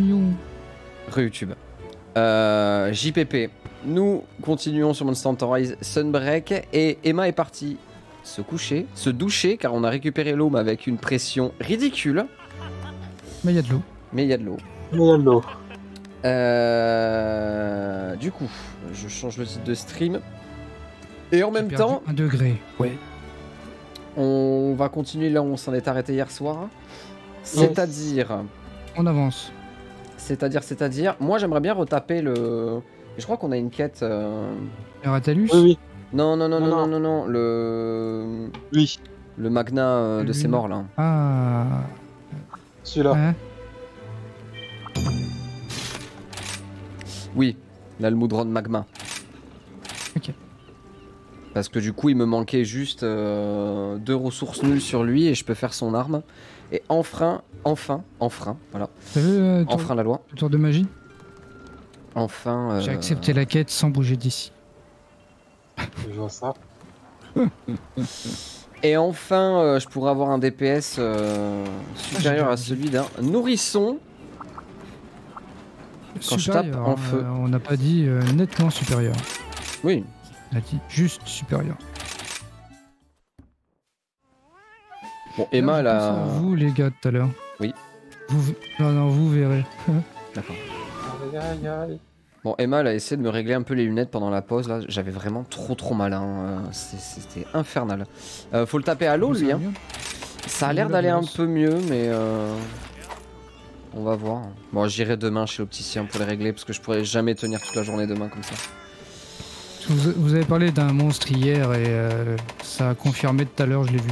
Mignon. Re-YouTube. JPP. Nous continuons sur Monster Hunter Rise Sunbreak et Emma est partie se coucher, se doucher car on a récupéré l'eau mais avec une pression ridicule. Mais il y a de l'eau. Du coup, je change le titre de stream. Et en même temps... 1 degré, ouais. On va continuer là où on s'en est arrêté hier soir. C'est-à-dire... On avance. C'est-à-dire... Moi, j'aimerais bien retaper le... Je crois qu'on a une quête... Le Rathalos ? Oui, oui. Non. Le... Oui. Le Magna de ses morts, là. Ah... Celui-là. Ouais. Oui, l'Almudron de Magma. Ok. Parce que du coup, il me manquait juste 2 ressources nulles sur lui et je peux faire son arme. Et enfin, voilà. T'as vu, enfin la loi. Le tour de magie. Enfin. J'ai accepté la quête sans bouger d'ici. Je vois ça. Et enfin, je pourrais avoir un DPS supérieur à celui d'un nourrisson. Quand supérieur, je tape en feu. On n'a pas dit nettement supérieur. Oui. On a dit juste supérieur. Bon, Emma, là. La... Vous, les gars, tout à l'heure. Oui. Vous... Non, vous verrez. D'accord. Bon, Emma, elle a essayé de me régler un peu les lunettes pendant la pause. Là, j'avais vraiment trop mal. Hein. C'était infernal. Faut le taper à l'eau, lui. Hein. Ça a l'air d'aller un peu mieux, mais. On va voir. Bon, j'irai demain chez l'opticien pour les régler parce que je pourrais jamais tenir toute la journée demain comme ça. Vous avez parlé d'un monstre hier et ça a confirmé tout à l'heure, je l'ai vu.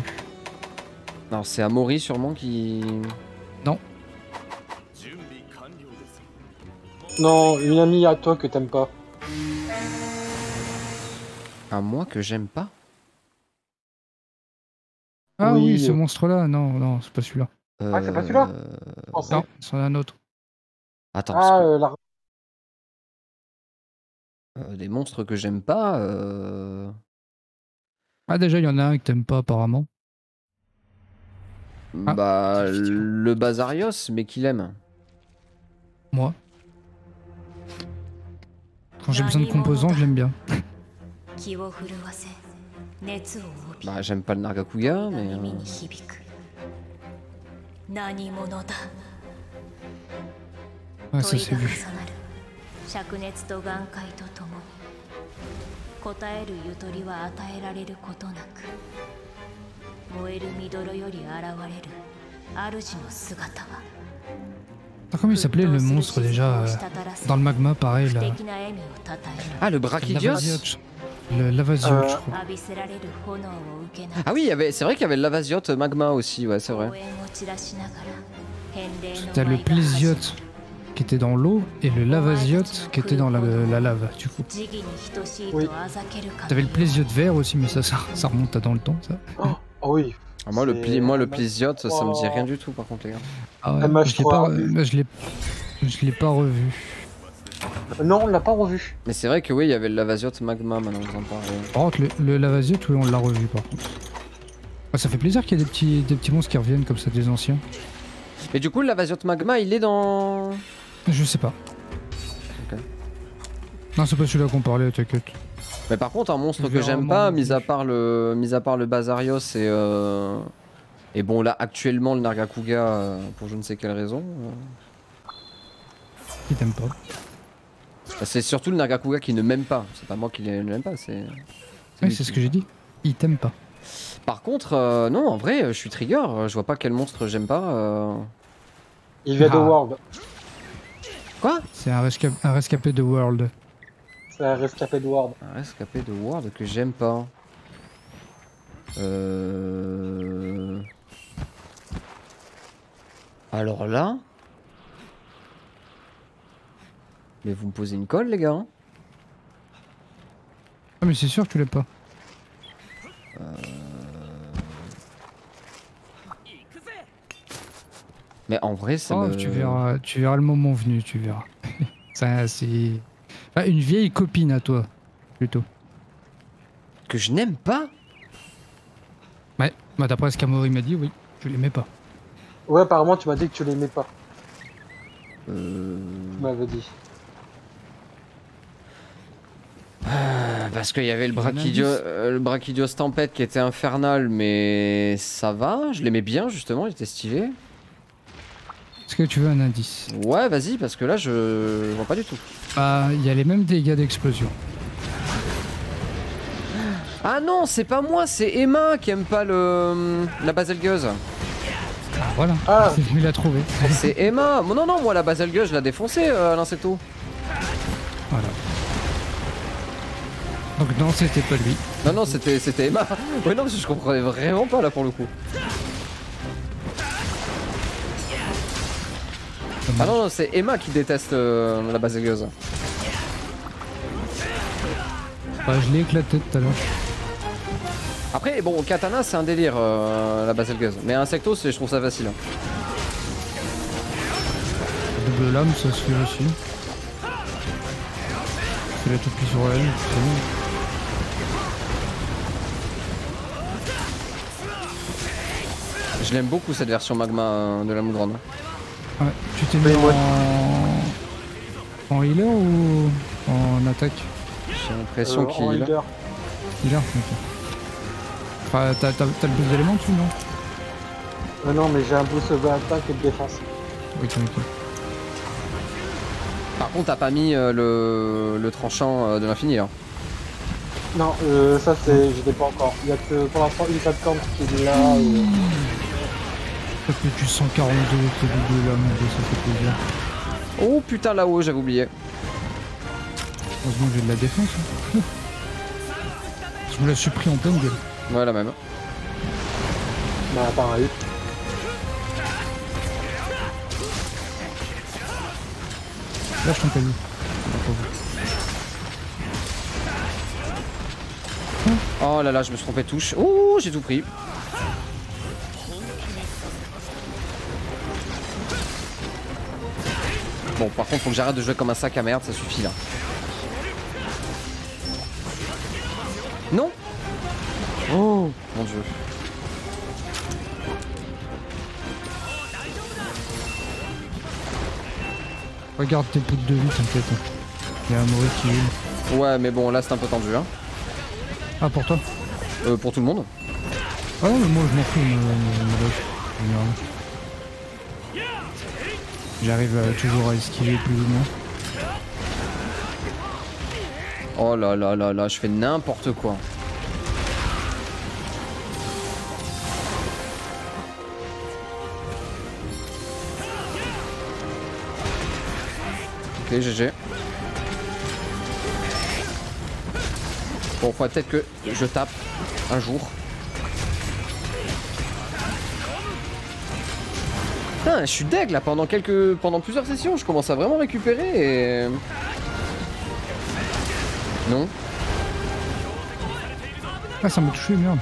Alors c'est Amaury sûrement qui... Non. Non, une amie à toi que t'aimes pas. À moi que j'aime pas? Ah oui, ce monstre-là, non, c'est pas celui-là. Ah, c'est pas celui-là? Non, c'en est un autre. Attends, des monstres que j'aime pas... Ah déjà, il y en a un que t'aimes pas apparemment. Bah, le Bazarios, mais qu'il aime. Moi. Quand j'ai besoin de composants, je l'aime bien. Bah, j'aime pas le Nargacuga, mais... Ah, ça c'est vu. Ah, comment il s'appelait le monstre déjà dans le magma, pareil là. Ah, le Brachydios. Le Lavasioth, je crois. Ah oui, c'est vrai qu'il y avait le Lavasioth magma aussi, ouais, c'est vrai. T'as le Pléziot qui était dans l'eau et le Lavasioth qui était dans la lave, du coup. Oui. T'avais le Pléziot vert aussi, mais ça remonte à dans le temps, ça. Oh oui. Ah, moi, le Pléziot, ça me dit rien du tout, par contre, les gars. Ah ouais, je l'ai pas revu. Non, on l'a pas revu. Mais c'est vrai que oui, il y avait le Lavasioth magma maintenant que vous en parlez. Par contre, le Lavasioth, oui, on l'a revu par contre. Ah, ça fait plaisir qu'il y ait des petits monstres qui reviennent comme ça, des anciens. Mais du coup, le Lavasioth magma, il est dans... Je sais pas. Okay. Non, c'est pas celui-là qu'on parlait, t'inquiète. Mais par contre, un monstre que j'aime pas, mis à part le Bazarios et bon, là, actuellement, le Nargacuga, pour je ne sais quelle raison. Qui t'aime pas. C'est surtout le Nargacuga qui ne m'aime pas. C'est pas moi qui ne l'aime pas, c'est... Oui, c'est ce que j'ai dit. Il t'aime pas. Par contre, non, en vrai, je suis trigger. Je vois pas quel monstre j'aime pas. Il va de World. Quoi? C'est un rescapé de World. C'est un rescapé de World. Un rescapé de World que j'aime pas. Alors là... Mais vous me posez une colle, les gars. Hein, ah, mais c'est sûr que tu l'aimes pas. Mais en vrai, ça me... tu verras le moment venu, tu verras. Ça, c'est... Ah, une vieille copine à toi, plutôt. Que je n'aime pas? Ouais, bah, d'après ce qu'Amaury m'a dit, oui, tu l'aimais pas. Ouais, apparemment, tu m'as dit que tu l'aimais pas. Tu m'avais dit. Parce qu'il y avait le Brachydios Tempête qui était infernal, mais ça va, je l'aimais bien justement, il était stylé. Est-ce que tu veux un indice? Ouais, vas-y, parce que là je vois pas du tout. Bah, il y a les mêmes dégâts d'explosion. Ah non, c'est pas moi, c'est Emma qui aime pas le la Bazelgeuse. Voilà, ah. C'est lui l'a trouvé. C'est Emma. Non, non, moi la Bazelgeuse je l'ai défoncée à l'insecto. Voilà. Donc non, c'était pas lui. Non, non, c'était Emma. Ouais, non, parce que je comprenais vraiment pas là pour le coup. Ah non, non, c'est Emma qui déteste la Bazelgeuse. Bah, je l'ai éclaté tout à l'heure. Après, bon, katana c'est un délire la Bazelgeuse. Mais insecto, je trouve ça facile. Double lame, ça se fait aussi. C'est la toupie sur la lune, c'est bon. Je l'aime beaucoup cette version magma de la Mugrande. Ouais, tu t'es mis en healer ou en attaque? J'ai l'impression qu'il est healer. Healer, ok. Enfin, t'as le boost d'éléments dessus, non? Non, mais j'ai un boost de attaque et de défense. Ok, ok. Par contre, t'as pas mis le tranchant de l'infini, là? Non, ça c'est... je l'ai pas encore. Il y a que pour l'instant une plateforme qui est là. Ça fait du 142, c'est du 2 là, mon dieu, ça fait plaisir. Oh putain, là-haut, j'avais oublié. Heureusement que j'ai de la défense. Hein. Je me la suis pris en pleine gueule. Ouais, la même. Bah, pareil. Là, je t'en prie. Oh là là, je me suis trompé de touche. Oh, j'ai tout pris. Bon, par contre, faut que j'arrête de jouer comme un sac à merde, ça suffit là. Non? Oh mon dieu. Regarde tes poutres de vie, t'inquiète. Il y a un mauvais qui est. Ouais, mais bon, là c'est un peu tendu, hein. Ah, pour toi? Pour tout le monde. Ah non, mais moi je m'en fous, mais... J'arrive toujours à esquiver plus ou moins. Oh là là là là, je fais n'importe quoi. Ok, GG. Bon, faudrait peut-être que je tape un jour. Putain, je suis deg là pendant plusieurs sessions, je commence à vraiment récupérer et... Non. Ah, ça m'a touché, merde.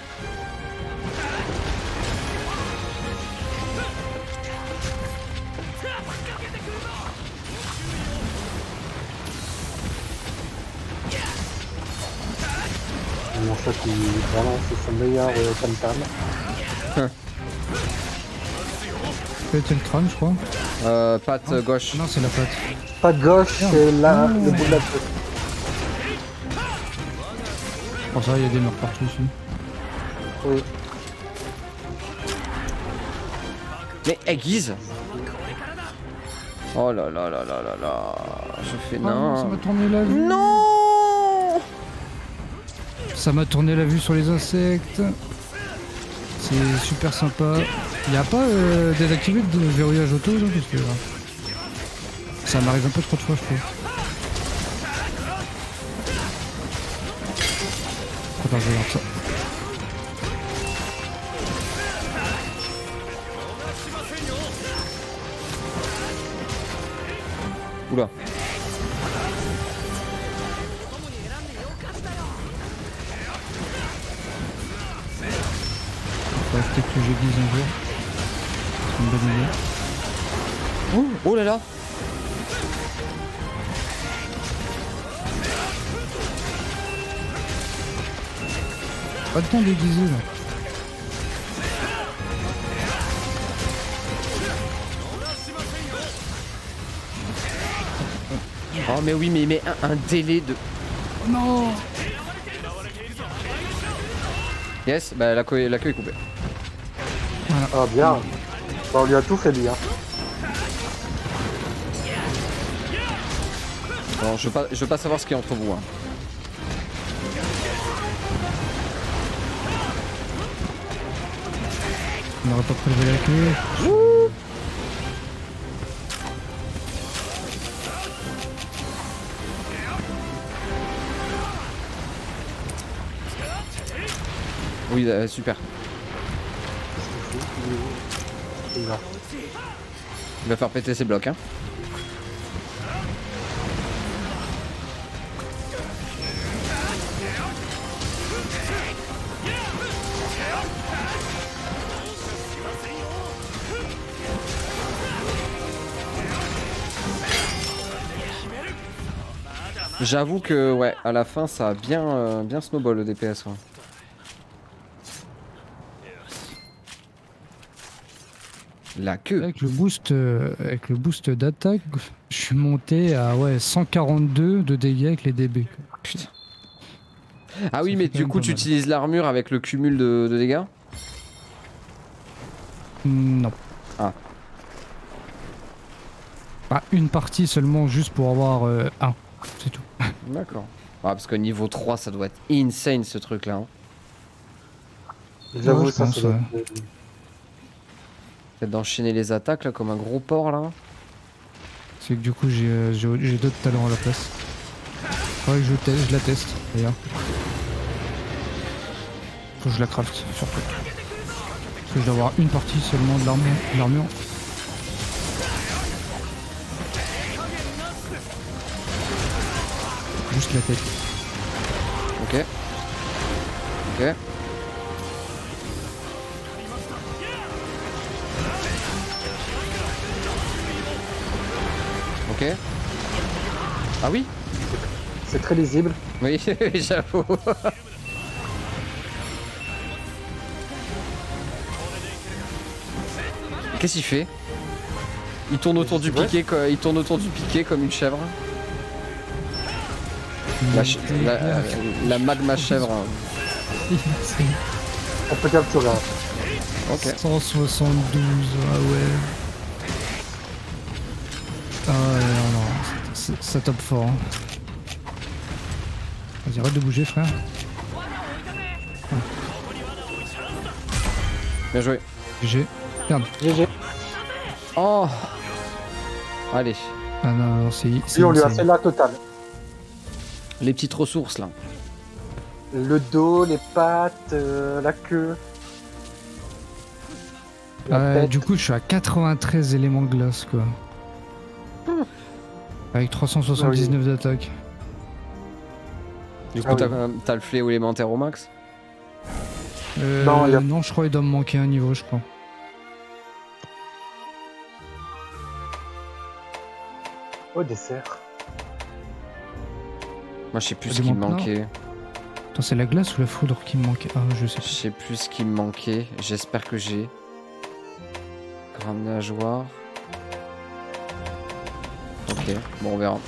Ça qui vraiment c'est son meilleur tam-tam. C'était le crâne, je crois. Patte non. Gauche. Non, c'est la patte. Patte gauche, c'est là le bout de la tête. Oh, ça, il y a des morts partout ici. Oui. Mais aiguise. Oh là là là là là là. Je fais non. Ça va tourner la vue. Non. Ça m'a tourné la vue sur les insectes. C'est super sympa. Y'a pas désactivé de verrouillage auto là, parce que ça m'arrive un peu trop de fois, je trouve. Attends, je regarde ça. Oula. Peut-être que j'aiguise un jour. C'est une bonne idée. Oh, oh là là. Pas le temps d'aiguiser là. Oh mais oui, mais il met un délai de... Oh non. Yes, bah la queue est coupée. Ah bien. Bah, on lui a tout fait lui hein. Bon, je veux pas savoir ce qu'il y a entre vous hein. On n'aurait pas prélevé la queue. Ouh. Oui, super. Il va faire péter ses blocs hein. J'avoue que ouais, à la fin ça a bien, bien snowball le DPS ouais. La queue. Avec le boost d'attaque, je suis monté à ouais, 142 de dégâts avec les DB. Putain. Ah oui, mais du coup, tu utilises l'armure avec le cumul de dégâts? Non. Ah. Bah, une partie seulement, juste pour avoir un. C'est tout. D'accord. Ah, parce que niveau 3, ça doit être insane ce truc-là. Hein. J'avoue, ça doit être... Peut-être d'enchaîner les attaques là comme un gros porc là. C'est que du coup j'ai d'autres talents à la place. Ouais je la teste d'ailleurs. Faut que je la craft surtout. Parce que je dois avoir une partie seulement de l'armure. Juste la tête. Ok. Ok. Ok. Ah oui? C'est très lisible. Oui, j'avoue. Qu'est-ce qu'il fait? Il tourne autour du piquet, quoi. Il tourne autour du piquet comme une chèvre. La magma chèvre. On peut capturer. Ok. 172, ah ouais. Ah non, ça top fort. Hein. Vas-y, arrête de bouger, frère. Ah. Bien joué. GG. Merde. GG. Oh. Allez. Ah non, c'est... Et on lui a fait la totale. Les petites ressources, là. Le dos, les pattes, la queue. La du coup, je suis à 93 éléments de glace, quoi. Avec 379 oui. d'attaque. Du coup, t'as le fléau élémentaire au max? Non, non, je crois qu'il doit me manquer un niveau, je crois. Au dessert. Moi, je sais plus ce qui me manquait. Attends, c'est la glace ou la foudre qui me manquait? Ah, je sais plus. Je sais plus ce qui me manquait. J'espère que j'ai. Grande nageoire. Ok, bon on verra.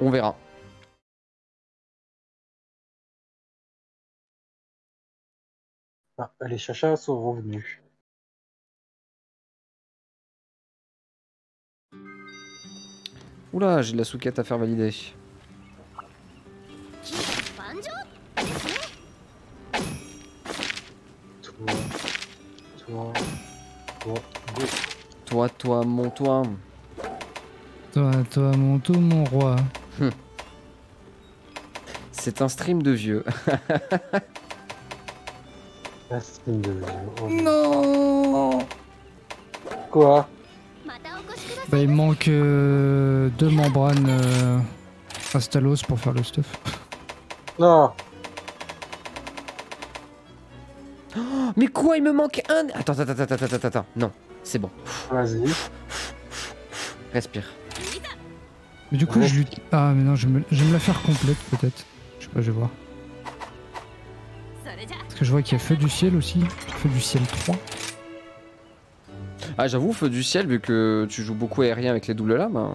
On verra. Ah, les chachas sont revenus. Oula, j'ai de la souquette à faire valider. Toi, mon toi. Toi, mon tout, mon roi. C'est un stream de vieux. Un stream de vieux. Non. Quoi? Bah, il manque deux membranes Astalos pour faire le stuff. Non. Oh, mais quoi? Il me manque un... Attends. Non, c'est bon. Vas-y. Respire. Mais du coup, ouais. Je lui... Ah, mais non, je vais me la faire complète, peut-être. Je sais pas, je vais voir. Parce que je vois qu'il y a Feu du Ciel aussi. Feu du Ciel 3. Ah, j'avoue, Feu du Ciel, vu que tu joues beaucoup aérien avec les doubles lames. Hein.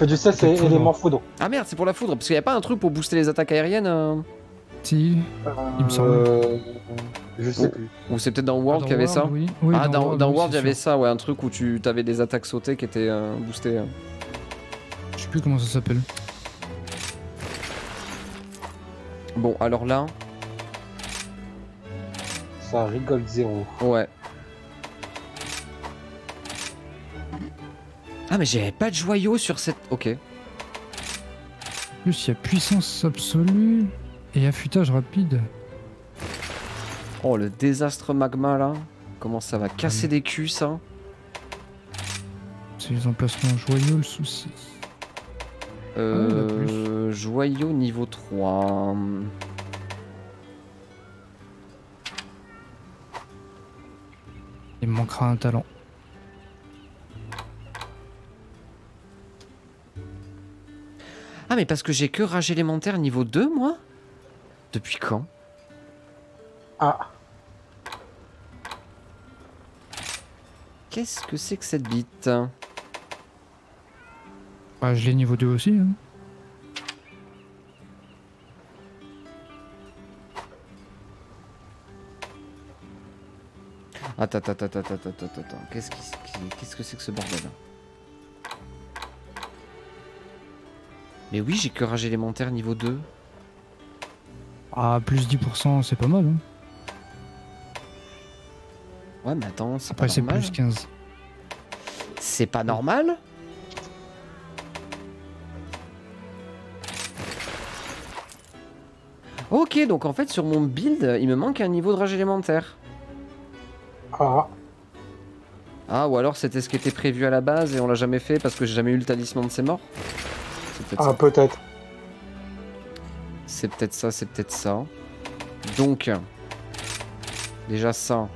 Feu du sel, c'est élément foudre. Ah merde, c'est pour la foudre, parce qu'il n'y a pas un truc pour booster les attaques aériennes Si, il me semble. Je sais plus. Ou c'est peut-être dans World qu'il y avait ça. Oui, ah, dans World, il y avait ça, ouais, un truc où tu avais des attaques sautées qui étaient boostées. Je sais plus comment ça s'appelle. Bon, alors là. Ça rigole zéro. Ouais. Ah, mais j'avais pas de joyau sur cette. Ok. En plus, il y a puissance absolue et affûtage rapide. Oh, le désastre magma là. Comment ça va casser des culs ça. C'est les emplacements joyaux le souci. Joyau niveau 3. Il me manquera un talent. Ah mais parce que j'ai que rage élémentaire niveau 2 moi. Depuis quand? Ah. Qu'est-ce que c'est que cette bite? Ah je l'ai niveau 2 aussi hein. Attends. Qu'est-ce que c'est que ce bordel là? Mais oui, j'ai que rage élémentaire niveau 2. Ah, plus 10%, c'est pas mal. Hein. Ouais, mais attends, c'est pas normal. Après, c'est plus 15. C'est pas normal? Ok, donc en fait, sur mon build, il me manque un niveau de rage élémentaire. Ah. Ah, ou alors c'était ce qui était prévu à la base et on l'a jamais fait parce que j'ai jamais eu le talisman de ses morts. Ah peut-être. C'est peut-être ça, c'est peut-être ça. Donc déjà ça.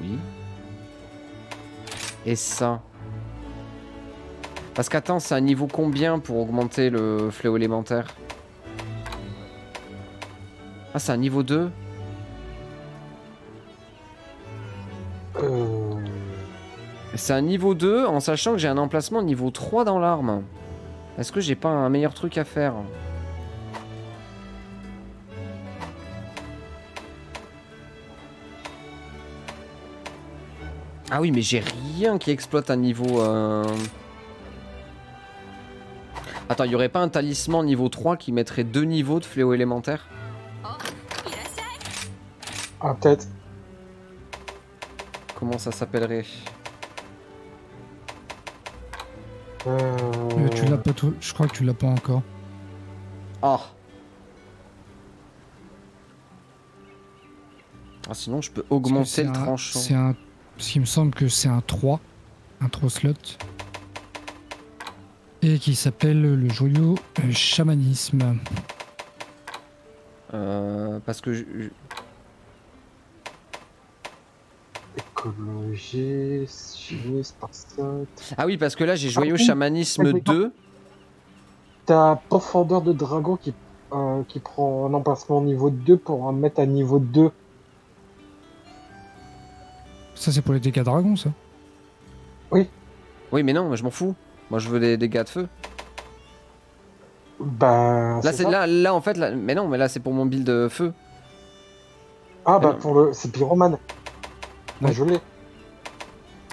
Oui. Et ça. Parce qu'attends, c'est un niveau combien pour augmenter le fléau élémentaire? Ah c'est un niveau 2. C'est un niveau 2 en sachant que j'ai un emplacement niveau 3 dans l'arme. Est-ce que j'ai pas un meilleur truc à faire? Ah oui mais j'ai rien qui exploite un niveau... Attends, y aurait pas un talisman niveau 3 qui mettrait 2 niveaux de fléau élémentaire? Ah peut-être. Comment ça s'appellerait? Tu l'as pas tout... Je crois que tu l'as pas encore. Ah. Ah sinon je peux augmenter le tranchant. C'est un... Parce qu'il me semble que c'est un 3. Un 3 slot. Et qui s'appelle le joyau chamanisme. Parce que... Écologie, chimie, spartiate... Ah oui, parce que là j'ai joyau chamanisme 2. T'as profondeur de dragon qui prend un emplacement niveau 2 pour en mettre à niveau 2. Ça c'est pour les dégâts dragon ça? Oui. Oui mais non, je m'en fous. Moi je veux des dégâts de feu. Bah... Là c'est là en fait... Là... Mais non, mais là c'est pour mon build de feu. Ah bah pour le... C'est pyromane. Ouais. Je l'ai.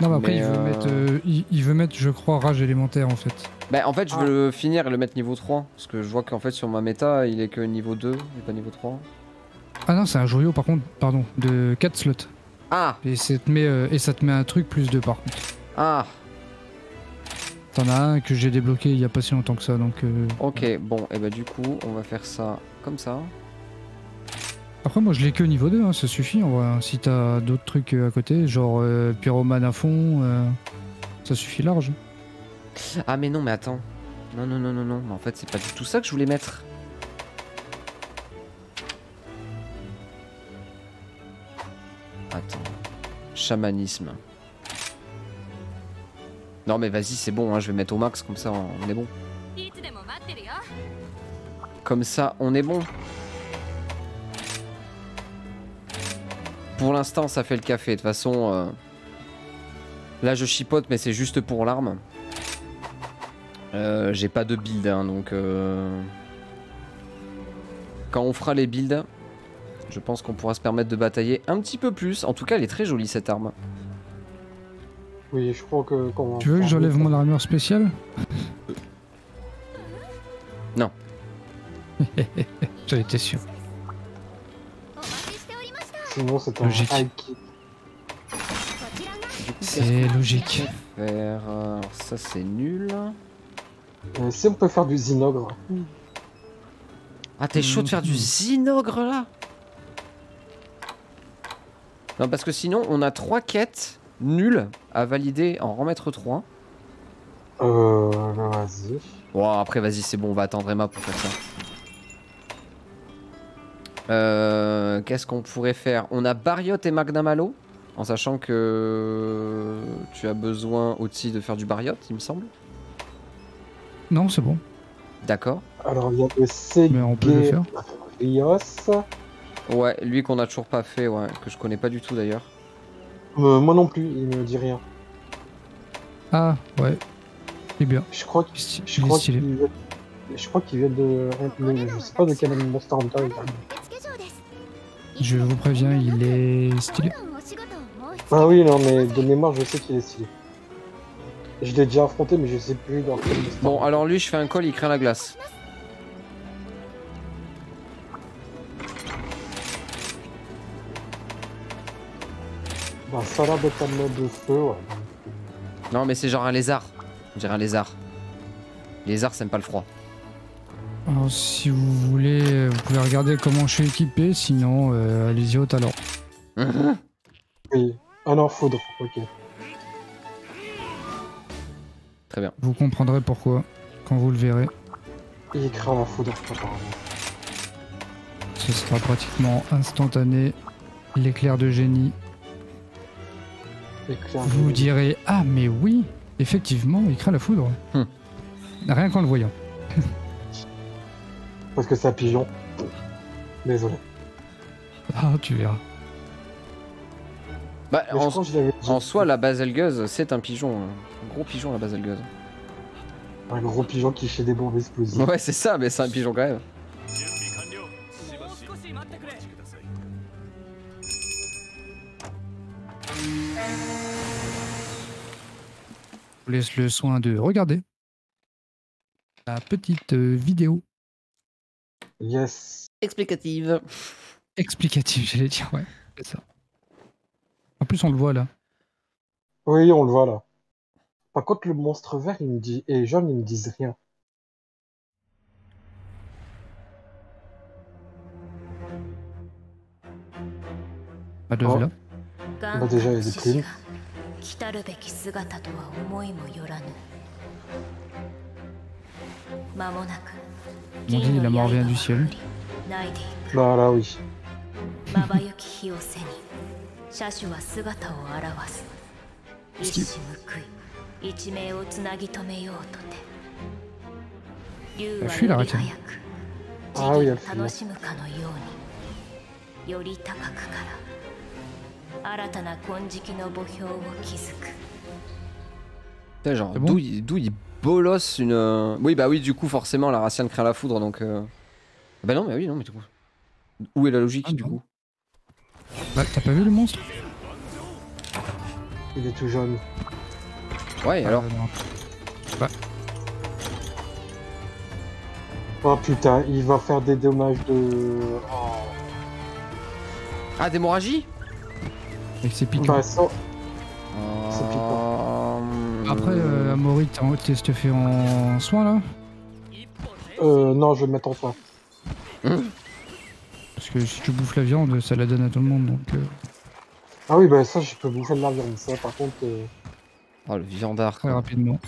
Non mais après il veut mettre, il veut mettre je crois rage élémentaire en fait. Bah en fait je veux le finir et le mettre niveau 3 parce que je vois qu'en fait sur ma méta il est que niveau 2 et pas niveau 3. Ah non c'est un joyau par contre, pardon, de 4 slots. Ah. Et ça te met, un truc plus 2 par contre. Ah. T'en as un que j'ai débloqué il y a pas si longtemps que ça donc... Ok bon et bah du coup on va faire ça comme ça. Après moi je l'ai que niveau 2, hein, ça suffit en vrai. Si t'as d'autres trucs à côté, genre pyromane à fond, ça suffit large. Ah mais non mais attends, non, mais en fait c'est pas du tout ça que je voulais mettre. Attends, chamanisme. Non mais vas-y c'est bon, hein, je vais mettre au max comme ça on est bon. Comme ça on est bon. Pour l'instant, ça fait le café. De toute façon, Là je chipote mais c'est juste pour l'arme. J'ai pas de build hein, donc quand on fera les builds je pense qu'on pourra se permettre de batailler un petit peu plus. En tout cas elle est très jolie cette arme. Oui je crois que quand on... Tu veux que j'enlève mon armure spéciale? Non. J'en étais sûr. Sinon c'est un high-kick. C'est logique. Alors ça c'est nul. Si on peut faire du Zinogre. Ah t'es chaud de faire du Zinogre là? Non parce que sinon on a 3 quêtes nulles à valider, en remettre 3. Vas-y. Bon après vas-y c'est bon, on va attendre Emma pour faire ça. Qu'est-ce qu'on pourrait faire? On a Barioth et Magna Malo. En sachant que tu as besoin Otii de faire du Barioth, il me semble. Non, c'est bon. D'accord. Alors il y a le Segue. Mais on peut le faire. Rios. Ouais, lui qu'on a toujours pas fait, ouais, que je connais pas du tout d'ailleurs. Moi non plus, il me dit rien. Ah ouais. C'est bien. Je crois qu'il vient de... Je sais pas de quel Monster Hunter. Je vous préviens, il est stylé. Ah oui, non, mais de mémoire, je sais qu'il est stylé. Je l'ai déjà affronté, mais je sais plus dans quel Monster. Bon, alors lui, je fais un call, il craint la glace. Bah, ça a l'air d'être un mode de feu, ouais. Non, mais c'est genre un lézard. On dirait un lézard. Les lézards s'aiment pas le froid. Alors, si vous voulez, vous pouvez regarder comment je suis équipé, sinon, allez-y au talent. Oui, alors foudre, ok. Très bien. Vous comprendrez pourquoi, quand vous le verrez. Il craint la foudre, apparemment. Ce sera pratiquement instantané, l'éclair de génie. Vous direz, ah mais oui, effectivement, il craint la foudre. Rien qu'en le voyant. Parce que c'est un pigeon. Désolé. Ah, tu verras. Bah, en soi, la Bazelgeuse, c'est un pigeon. Un gros pigeon, la Bazelgeuse. Un gros pigeon qui fait des bombes explosives. Ouais, c'est ça, mais c'est un pigeon quand même. Je vous laisse le soin de regarder la petite vidéo. Yes. Explicative. Explicative, j'allais dire, ouais. C'est ça. En plus, on le voit là. Oui, on le voit là. Par contre, le monstre vert, il me dit, et jaune, ils me disent rien. Pas de là. On a déjà les écrits. On dit, la mort vient du ciel. Bah là, oui. Elle fuit la retienne. Ah oui, elle fuit. Putain, genre, bon d'où il bolosse une... Oui, bah oui, du coup, forcément, la Rassian craint la foudre, donc... Bah non, mais oui, non, mais du coup... Où est la logique, du coup? Bah, t'as pas vu le monstre? Il est tout jaune. Ouais, alors bah. Oh putain, il va faire des dommages de... Oh. Ah, d'hémorragie? Avec ses piquants. Bah, ça... C'est piquant. Après, Amaury, qu'est-ce que tu fais en soin, là? Non, je vais me mettre en soin. Parce que si tu bouffes la viande, ça la donne à tout le monde, donc... Ah oui, bah ça, je peux bouffer de la viande, ça, par contre... Oh, le viandard, quoi. Très rapidement.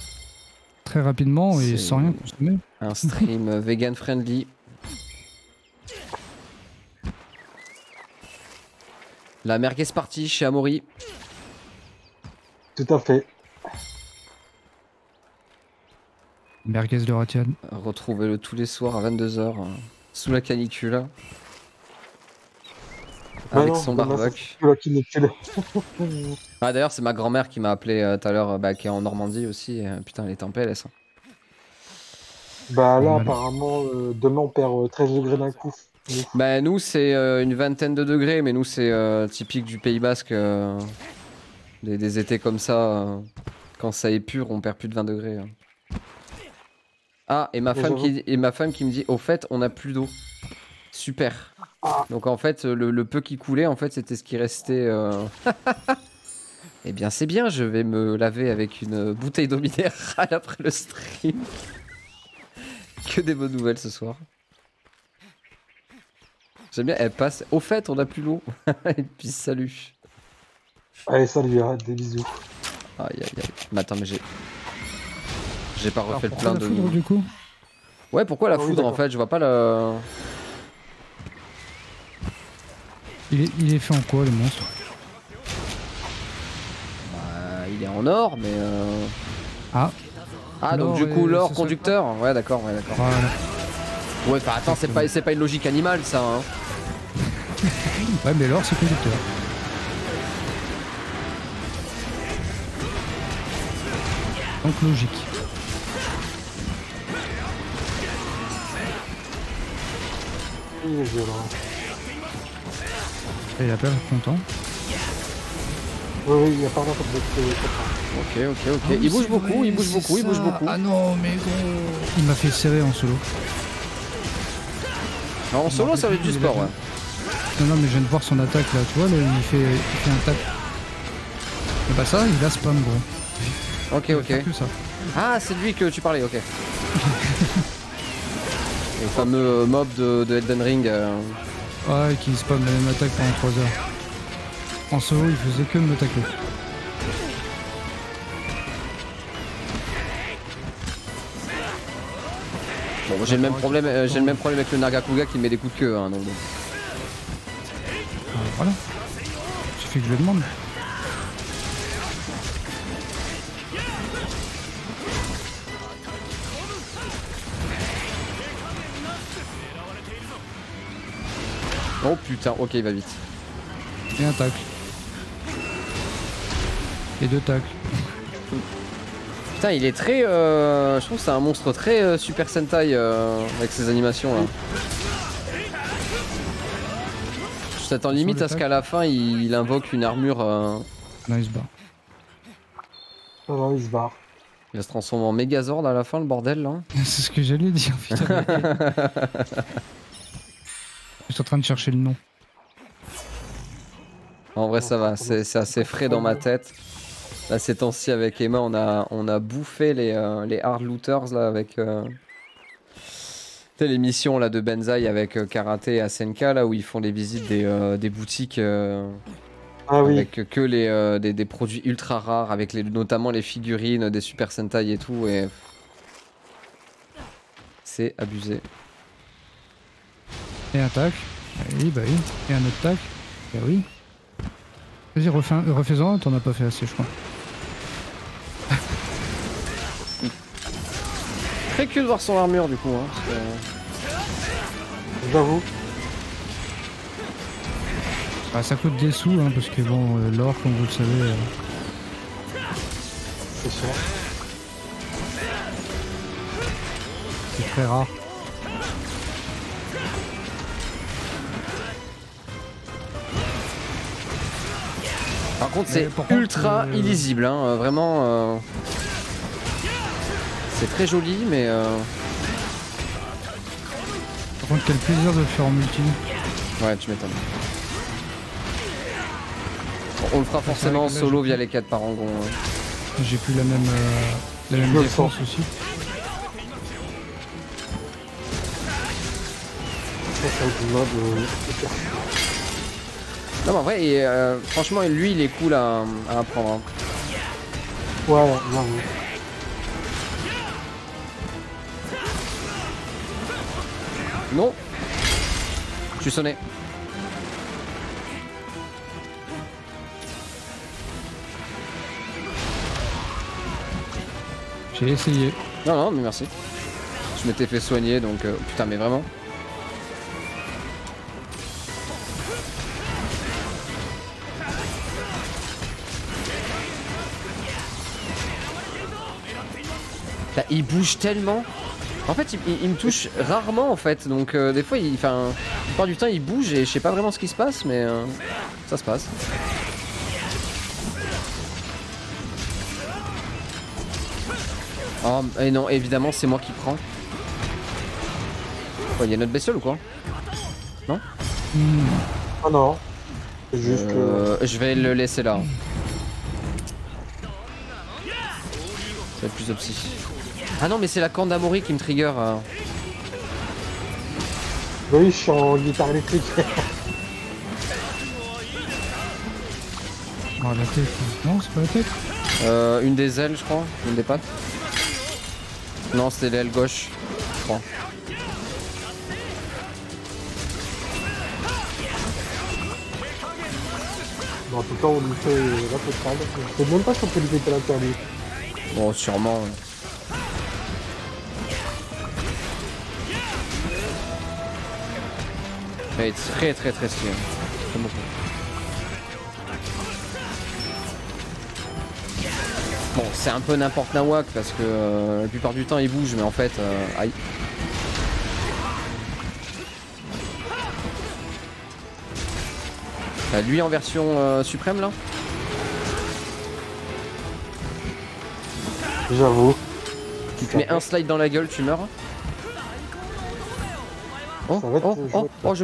Très rapidement, et sans rien consommer. Un stream vegan-friendly. La merguez partie chez Amaury. Tout à fait. Merguez de Rassian. Retrouvez-le tous les soirs à 22 h, sous la canicule. avec son barbec. Ah d'ailleurs c'est ma grand-mère qui m'a appelé tout à l'heure, qui est en Normandie aussi. Putain elle était en PLS. Hein. Bah là apparemment demain on perd 13 degrés d'un coup. Bah nous c'est une vingtaine de degrés, mais nous c'est typique du Pays Basque, des étés comme ça, quand ça est pur on perd plus de 20 degrés. Hein. Ah et ma, femme qui me dit au fait on a plus d'eau. Super. Donc en fait le peu qui coulait en fait c'était ce qui restait. Eh bien c'est bien, je vais me laver avec une bouteille d'eau minérale après le stream. Que des bonnes nouvelles ce soir. J'aime bien, elle passe. Au fait on a plus l'eau. Et puis salut. Allez salut, arrête, des bisous. Aïe aïe aïe. Mais attends mais j'ai... J'ai pas refait le plein de... Foudre, du coup. Ouais pourquoi la foudre en fait, je vois pas le... Il est fait en quoi le monstre? Bah, il est en or mais Ah donc du coup l'or conducteur pas... Ouais d'accord, ouais d'accord. Voilà. Ouais enfin attends c'est pas une logique animale ça hein. Ouais mais l'or c'est conducteur. Donc logique. Il est violent. Il a peur content. Oui, oui, il a pas comme de... Ok, ok, ok. Il bouge beaucoup, il bouge beaucoup, il bouge beaucoup. Ah non, mais gros. Il m'a fait serrer en solo. Alors, en solo, ça va être du sport, ouais. Non, non, mais je viens de voir son attaque là, tu vois, là, il fait un tac. Et bah, ça, il a spam, gros. Ok, ok. Que ça. Ah, c'est de lui que tu parlais, ok. Le fameux mob de Elden Ring. Ouais, qui spam la même attaque pendant 3 heures. En solo, il faisait que me tacler. Bon, j'ai le même problème avec le Nargacuga qui met des coups de queue. Hein, donc... Voilà. Suffit que je le demande. Oh putain, ok, il va vite. Et un tacle. Et 2 tacles. Putain, il est très... je trouve que c'est un monstre très Super Sentai avec ses animations là. Je t'attends limite à ce qu'à la fin il invoque une armure. Non, il se barre. Oh non, il se barre. Il se transforme en Megazord à la fin, le bordel là. C'est ce que j'allais dire, putain. Je suis en train de chercher le nom. En vrai, ça va, c'est assez frais dans ma tête. Là, ces temps-ci avec Emma, on a bouffé les hard looters là avec les missions là de Benzaï avec Karaté et Senka là où ils font les visites des boutiques avec que les des produits ultra rares avec notamment les figurines des Super Sentai et tout et c'est abusé. Et un tac, oui bah oui, et un autre tac, bah oui. Vas-y, refais-en, t'en as pas fait assez, je crois. Très cul de voir son armure, du coup. Hein, j'avoue. Ah, ça coûte des sous, hein, parce que bon, l'or, comme vous le savez... C'est sûr. C'est très rare. Par contre c'est ultra illisible, hein, vraiment c'est très joli mais Par contre quel plaisir de le faire en multi. Ouais tu m'étonnes. On le fera forcément en solo via les 4 parangons. J'ai plus la même défense aussi. Non mais en vrai, franchement lui il est cool à apprendre. Hein. Ouais, non. Non. Je suis sonné. J'ai essayé. Non, non, mais merci. Je m'étais fait soigner donc... Putain mais vraiment. Là, il bouge tellement. En fait il me touche rarement en fait, donc des fois il, enfin, la plupart du temps il bouge et je sais pas vraiment ce qui se passe, mais ça se passe. Oh et non, évidemment c'est moi qui prends. Il y a notre bestiole ou quoi? Non? Ah non. C'est juste que... Je vais le laisser là. Ça va être plus de psy. Ah non mais c'est la corne d'Amaury qui me trigger. Oui, je suis en guitare électrique. Oh la tête. Non c'est pas la tête. Une des ailes je crois, une des pattes. Non c'est l'aile gauche, je crois. Bon, en tout cas on lui fait la pétrale. Je sais même pas si on peut lui péter la perdu. Bon sûrement. Ça va être très stylé. Bon c'est un peu n'importe nawak parce que la plupart du temps il bouge mais en fait aïe. Lui en version suprême là. J'avoue. Tu te mets un slide dans la gueule, tu meurs. Oh, oh, oh, oh, je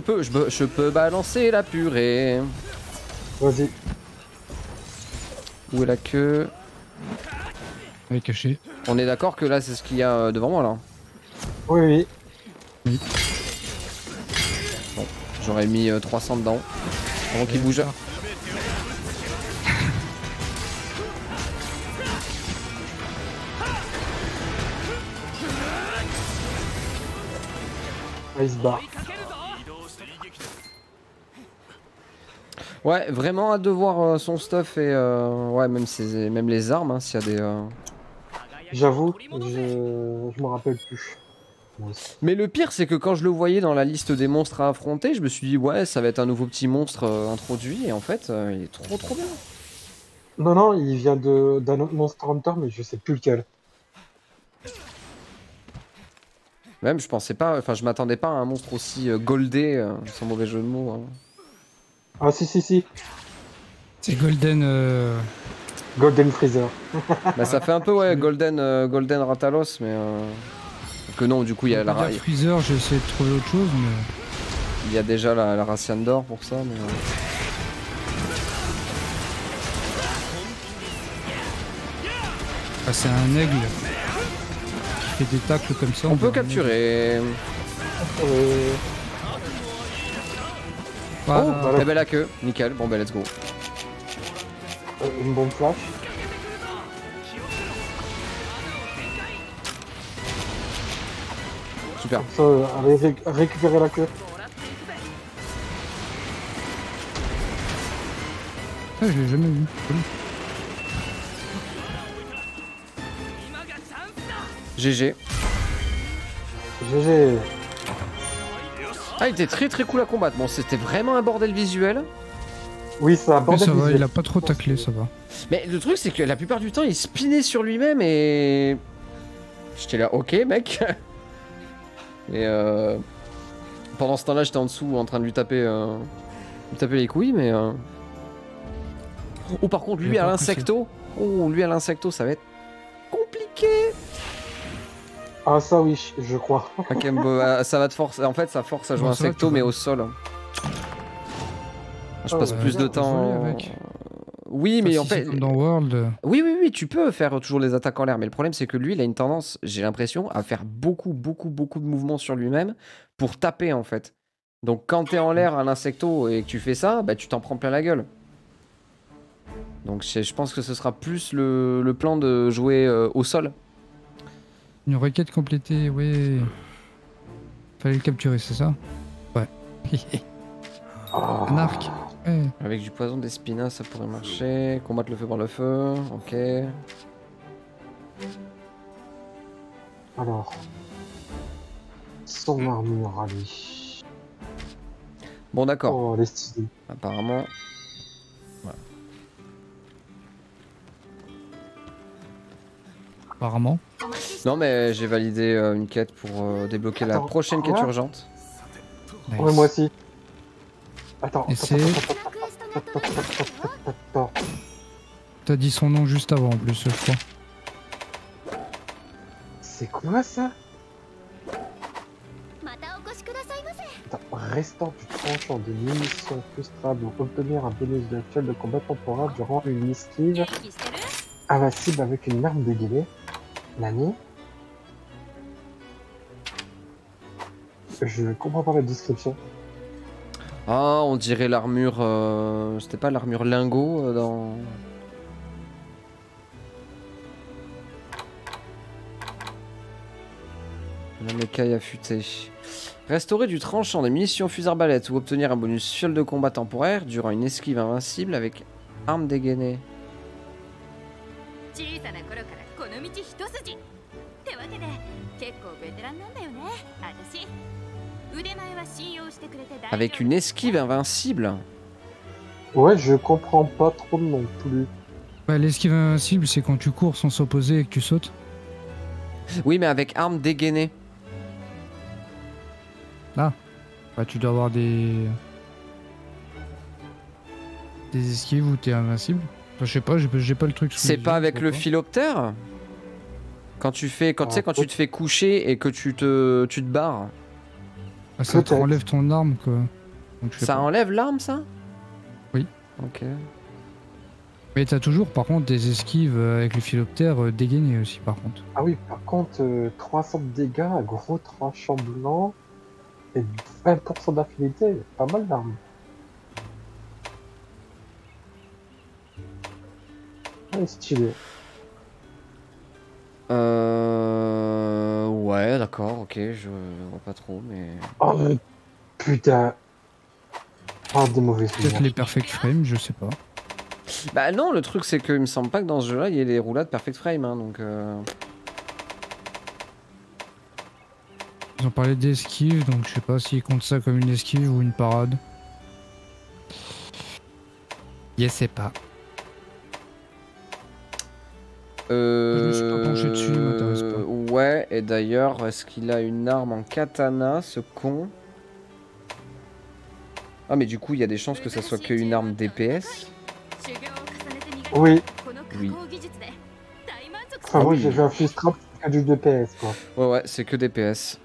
peux balancer la purée. Vas-y. Où est la queue? Elle est cachée. On est d'accord que là c'est ce qu'il y a devant moi là. Oui, oui. Bon, j'aurais mis 300 dedans. Avant qu'il bouge. Il se bat. Ouais, vraiment hâte de voir son stuff et ouais, même les armes, hein, s'il y a des. J'avoue, je m'en rappelle plus. Mais le pire c'est que quand je le voyais dans la liste des monstres à affronter, je me suis dit ouais ça va être un nouveau petit monstre introduit et en fait il est trop bien. Non non il vient d'un autre Monster Hunter mais je sais plus lequel. Même je pensais pas, enfin je m'attendais pas à un monstre aussi goldé, sans mauvais jeu de mots. Hein. Ah si. C'est Golden... Golden Freezer. Bah ça fait un peu ouais Golden Rathalos mais... Que non, du coup il y a la Freezer, j'ai essayé de trouver autre chose mais... Il y a déjà la Rassian d'or pour ça mais... Ah, c'est un aigle qui fait des tacles comme ça. On peut capturer. Voilà. Oh voilà. Eh ben la queue, nickel, bon ben let's go. Une bombe flash. Super. Ça, allez récupérer la queue. Ah, je l'ai jamais vu. GG. GG. Ah, il était très cool à combattre. Bon, c'était vraiment un bordel visuel. Oui, ça va, il a pas trop taclé, ça va. Mais le truc, c'est que la plupart du temps, il spinait sur lui-même et... J'étais là, ok, mec. Et pendant ce temps-là, j'étais en dessous en train de lui taper les couilles, mais... Oh, par contre, lui à l'insecto. Oh, lui à l'insecto, ça va être compliqué. Ah, ça oui, je crois. Okay, ça va te forcer. En fait, ça force à jouer insecto, mais au sol. Je passe plus de temps... Oui, mais en fait... Dans World... Oui, tu peux faire toujours les attaques en l'air, mais le problème c'est que lui, il a une tendance, j'ai l'impression, à faire beaucoup de mouvements sur lui-même pour taper, en fait. Donc quand t'es en l'air à l'insecto et que tu fais ça, bah tu t'en prends plein la gueule. Donc je pense que ce sera plus le plan de jouer au sol. Une requête complétée, oui. Fallait le capturer, c'est ça? Ouais. Un arc. Avec du poison d'Espina, ça pourrait marcher. Combattre le feu par le feu, ok. Alors... Son armure, allez. Bon, d'accord. Oh, les styles. Apparemment... Voilà. apparemment. Non mais j'ai validé une quête pour débloquer la prochaine quête urgente. Nice. Ouais, moi aussi. Attends. Et c'est... T'as dit son nom juste avant en plus, je crois. C'est quoi ça? Attends, restant du tranchant des munitions frustrables pour obtenir un bonus de actuel de combat temporaire durant une esquive à la cible avec une arme déguisée. Nani? Je comprends pas la description. Ah, on dirait l'armure... C'était pas l'armure lingot dans... La mécaille affûtée. Restaurer du tranchant des munitions fusarbalètes ou obtenir un bonus fiole de combat temporaire durant une esquive invincible avec arme dégainée. Avec une esquive invincible? Ouais, je comprends pas trop non plus. Bah, l'esquive invincible, c'est quand tu cours sans s'opposer et que tu sautes. Oui, mais avec arme dégainée. Ah, bah tu dois avoir des esquives où t'es invincible. Enfin, je sais pas, j'ai pas le truc. C'est pas avec le philoptère? Quand tu fais, quand tu sais, quand tu te fais coucher et que tu te barres. Ah, ça te enlève ton arme quoi. Donc, ça enlève l'arme ça? Oui. Ok. Mais t'as toujours par contre des esquives avec le philoptère dégainé aussi par contre. Ah oui, par contre 300 de dégâts, un gros tranchant blanc et 20% d'affinité, pas mal d'armes. Ouais, stylé. Ouais, d'accord, ok, je vois pas trop, mais... Oh putain. Oh, des mauvais souvenirs. Peut-être les perfect frames, je sais pas. Bah non, le truc c'est qu'il me semble pas que dans ce jeu-là, il y ait des roulades perfect frame, hein, donc... Ils ont parlé d'esquive, donc je sais pas s'ils comptent ça comme une esquive ou une parade. Je sais pas. Je me suis pas penché dessus, il m'intéresse pas. Ouais, et d'ailleurs, est-ce qu'il a une arme en katana, ce con? Ah, mais du coup, il y a des chances que ça soit qu'une arme DPS. Oui. Oui. Enfin, moi, j'ai vu un fist-trap, c'est que du DPS, quoi. Ouais, ouais, c'est que DPS.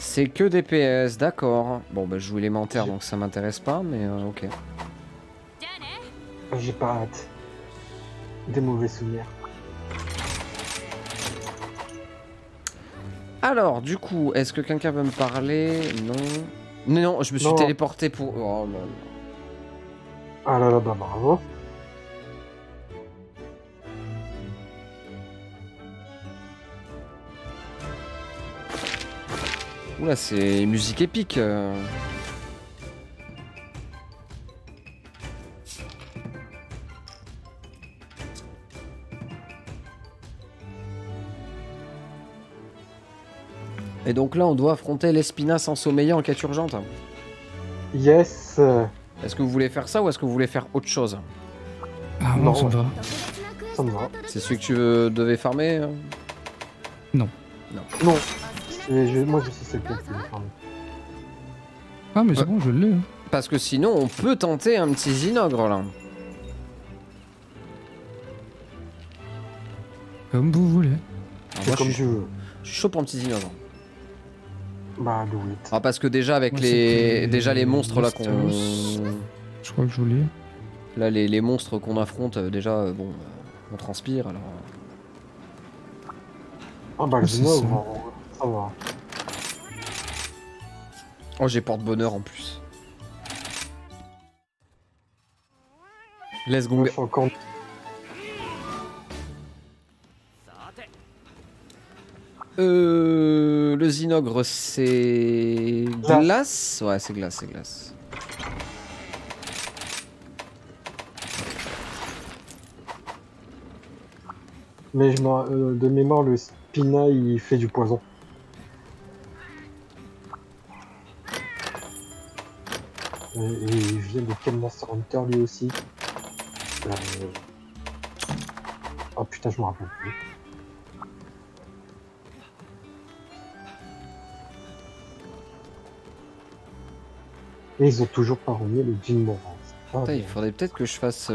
C'est que DPS, d'accord. Bon, bah, je joue élémentaire, donc ça m'intéresse pas, mais ok. J'ai pas hâte. Des mauvais souvenirs. Alors, du coup, est-ce que quelqu'un veut me parler? Non. Non, non, je me suis téléporté pour... Oh là là. Ah là là, bah bravo. Oula, c'est musique épique. Et donc là, on doit affronter l'Espina sans sommeiller en quête urgente. Yes. Est-ce que vous voulez faire ça ou est-ce que vous voulez faire autre chose? Ah non, ça me va. Ça me va. C'est celui que tu devais farmer? Non. Non. Non. Moi je sais c'est quoi. Ah mais c'est bon, je l'ai. Parce que sinon on peut tenter un petit Zinogre là. Comme vous voulez. Moi, comme je veux. Je suis chaud pour un petit Zinogre. Bah do it. Ah parce que déjà avec les monstres là qu'on... Je crois que je l'ai. Là les monstres qu'on affronte déjà bon on transpire alors. Ah bah le Zinogre. Oh, j'ai porte-bonheur en plus. Let's go. Le Zinogre, c'est... Glace? Ouais, c'est glace, c'est glace. Mais je de mémoire, le Spina, il fait du poison. et il vient de quel Monster Hunter lui aussi. Oh putain, je me rappelle plus. Et ils ont toujours parodié le Jim Moran. Ah, il faudrait peut-être que je fasse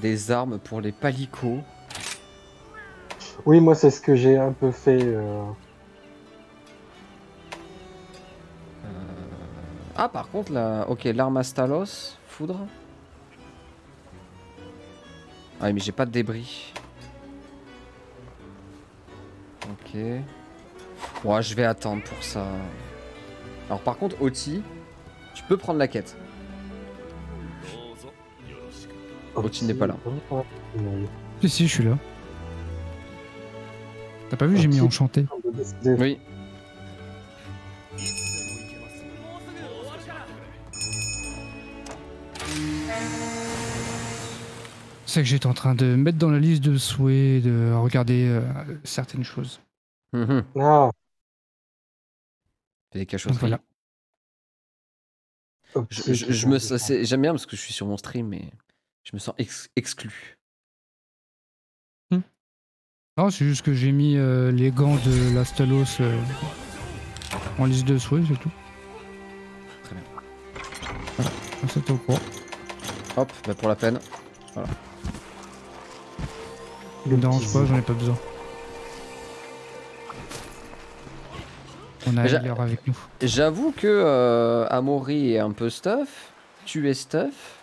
des armes pour les palicots. Oui, moi c'est ce que j'ai un peu fait. Ah, par contre, là, ok, l'arme Astalos, foudre. Ah, mais j'ai pas de débris. Ok. Ouais, je vais attendre pour ça. Alors, par contre, Otii, tu peux prendre la quête. Otii n'est pas là. Si, si, je suis là. T'as pas vu, j'ai mis enchanté. Oui. C'est que j'étais en train de mettre dans la liste de souhaits, de regarder certaines choses. Mmh. Ah. Des cachots. Voilà. Je me sens, j'aime bien parce que je suis sur mon stream, mais je me sens exclu. Non, c'est juste que j'ai mis les gants de l'Astalos en liste de souhaits, c'est tout. Très bien. Voilà. C'était au courant. Hop, bah pour la peine. Voilà. Ne me dérange pas, j'en ai pas besoin. On a l'air avec nous. J'avoue que Amaury est un peu stuff, tu es stuff.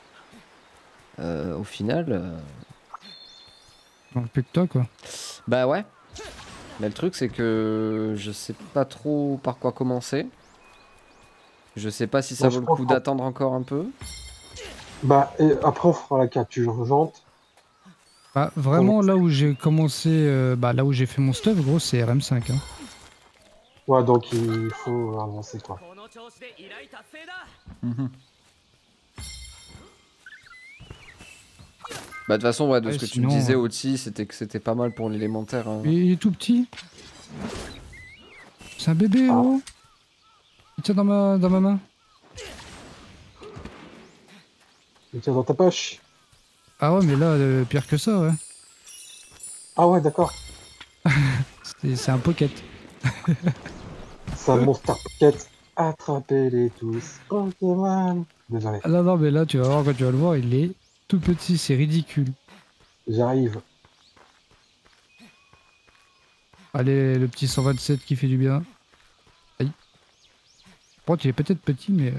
Au final. Plus que toi, quoi. Bah ouais. Mais le truc, c'est que je sais pas trop par quoi commencer. Je sais pas si ça vaut le coup d'attendre encore un peu. Bah, et après, on fera la carte, tu rejantes. Bah, vraiment, là où j'ai commencé, là où j'ai fait mon stuff, gros, c'est RM5. Hein. Ouais, donc il faut avancer, quoi. Mm-hmm. Bah, de toute façon, ouais, de ce que tu me disais, Otii, c'était que c'était pas mal pour l'élémentaire. Hein. Il est tout petit. C'est un bébé, gros. Il tient dans ma main. Il tient dans ta poche. Ah ouais, mais là, pire que ça, ouais. Ah ouais, d'accord. C'est un pocket. C'est un monster pocket. Attrapez-les tous. Pokémon. Désolé. Ah non, mais là, tu vas voir, quand tu vas le voir, il est tout petit, c'est ridicule. J'arrive. Allez, le petit 127 qui fait du bien. Aïe. Bon, il est peut-être petit, mais...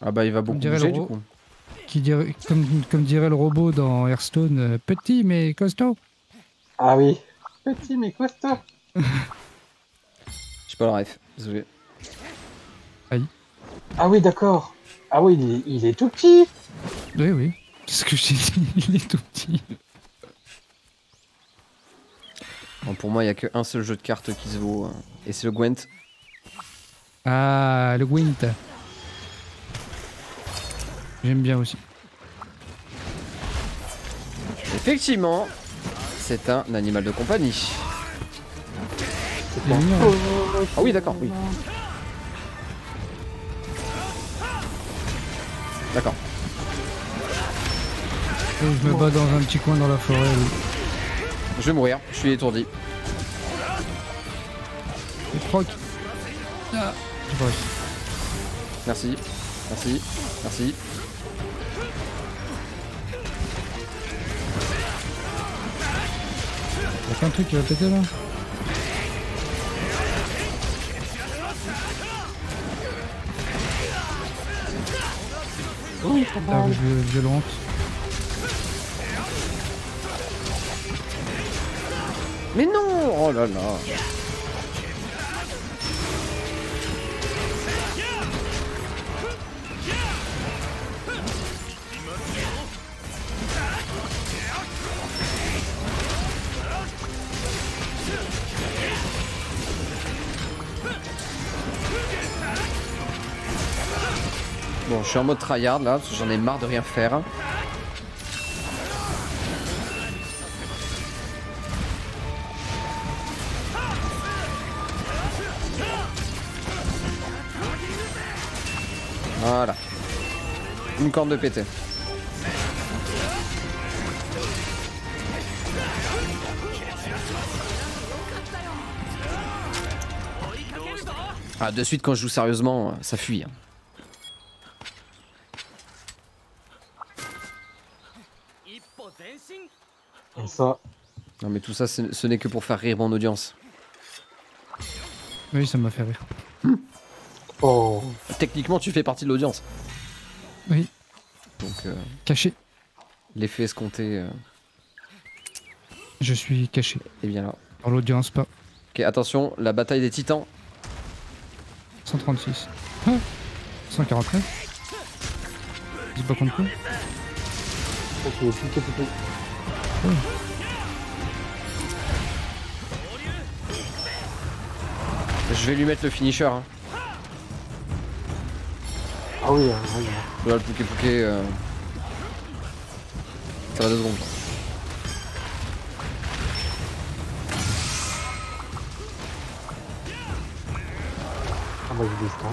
Ah bah, il va beaucoup bouger, du coup. Comme dirait le robot dans Hearthstone, petit mais costaud. Ah oui, petit mais costaud. J'ai pas la ref, désolé. Aïe. Ah oui, d'accord. Ah oui, il est tout petit. Oui, oui. C'est ce que je t'ai dit, il est tout petit. Bon, pour moi, il n'y a qu'un seul jeu de cartes qui se vaut, hein. Et c'est le Gwent. Ah, le Gwent. J'aime bien aussi. Effectivement, c'est un animal de compagnie. Ah oui, d'accord, oui. D'accord. Je me bats dans un petit coin dans la forêt. Oui. Je vais mourir, je suis étourdi. Et proc. Ah. Merci, merci, merci. Il y a un truc qui va péter là. Oh, ah, je vais violente. Mais non. Oh là là. Bon, je suis en mode tryhard là, parce que j'en ai marre de rien faire. Voilà. Une corne de pété. Ah, de suite, quand je joue sérieusement, ça fuit. Comme ça. Non, mais tout ça, ce n'est que pour faire rire mon audience. Oui, ça m'a fait rire. Oh. Techniquement, tu fais partie de l'audience. Oui. Donc, caché. L'effet escompté. Je suis caché. Et bien là. Dans l'audience, pas. Ok, attention, la bataille des titans. 136. Ah, 149. C'est pas contre quoi. Ok, plutôt. Oh. Je vais lui mettre le finisher. Hein. Ah oui, oui. Là, le pouké. Ça va 2 secondes. Ah bah j'ai des stands.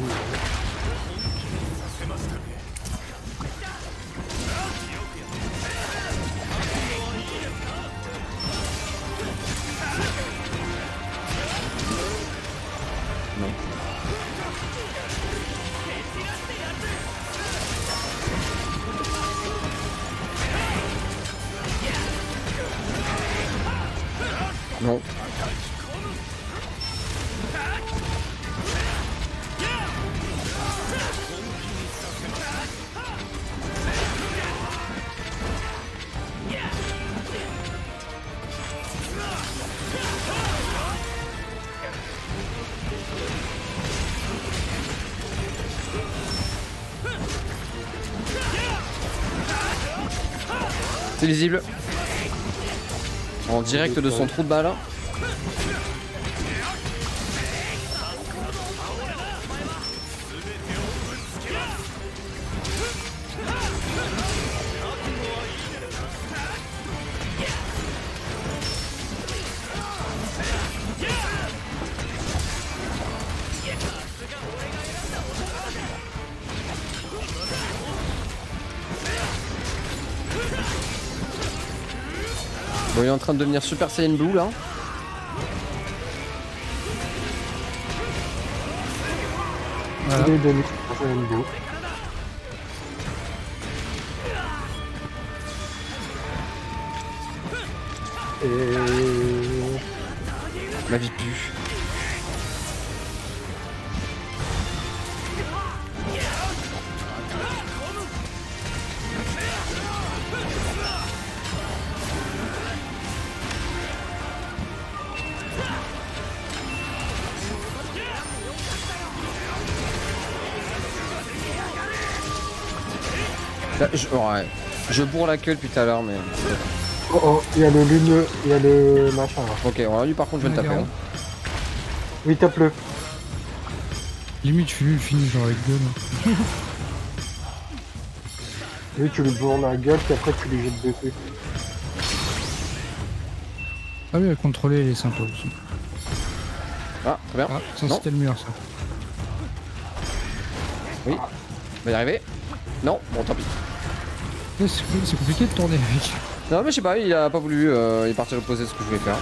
Non. C'est visible. En direct de son trou de balle. Il est en train de devenir Super Saiyan Blue là. Voilà. Et... ma vie pue. Ouais. Je bourre la queue depuis tout à l'heure, mais. Oh oh, il y a le lune, il y a le machin là. Ok, alors lui par contre je vais le taper. Hein. Oui, tape-le. Limite, je lui finis genre avec 2. Lui, tu lui bourres la gueule, puis après tu lui jettes dessus. Ah oui, à contrôler les sympas aussi. Ah, très bien. Ah, ça c'était le mur ça. Oui, on va y arriver. Non, bon tant pis. C'est compliqué de tourner avec. Non mais je sais pas, il a pas voulu, il est parti reposer ce que je voulais faire.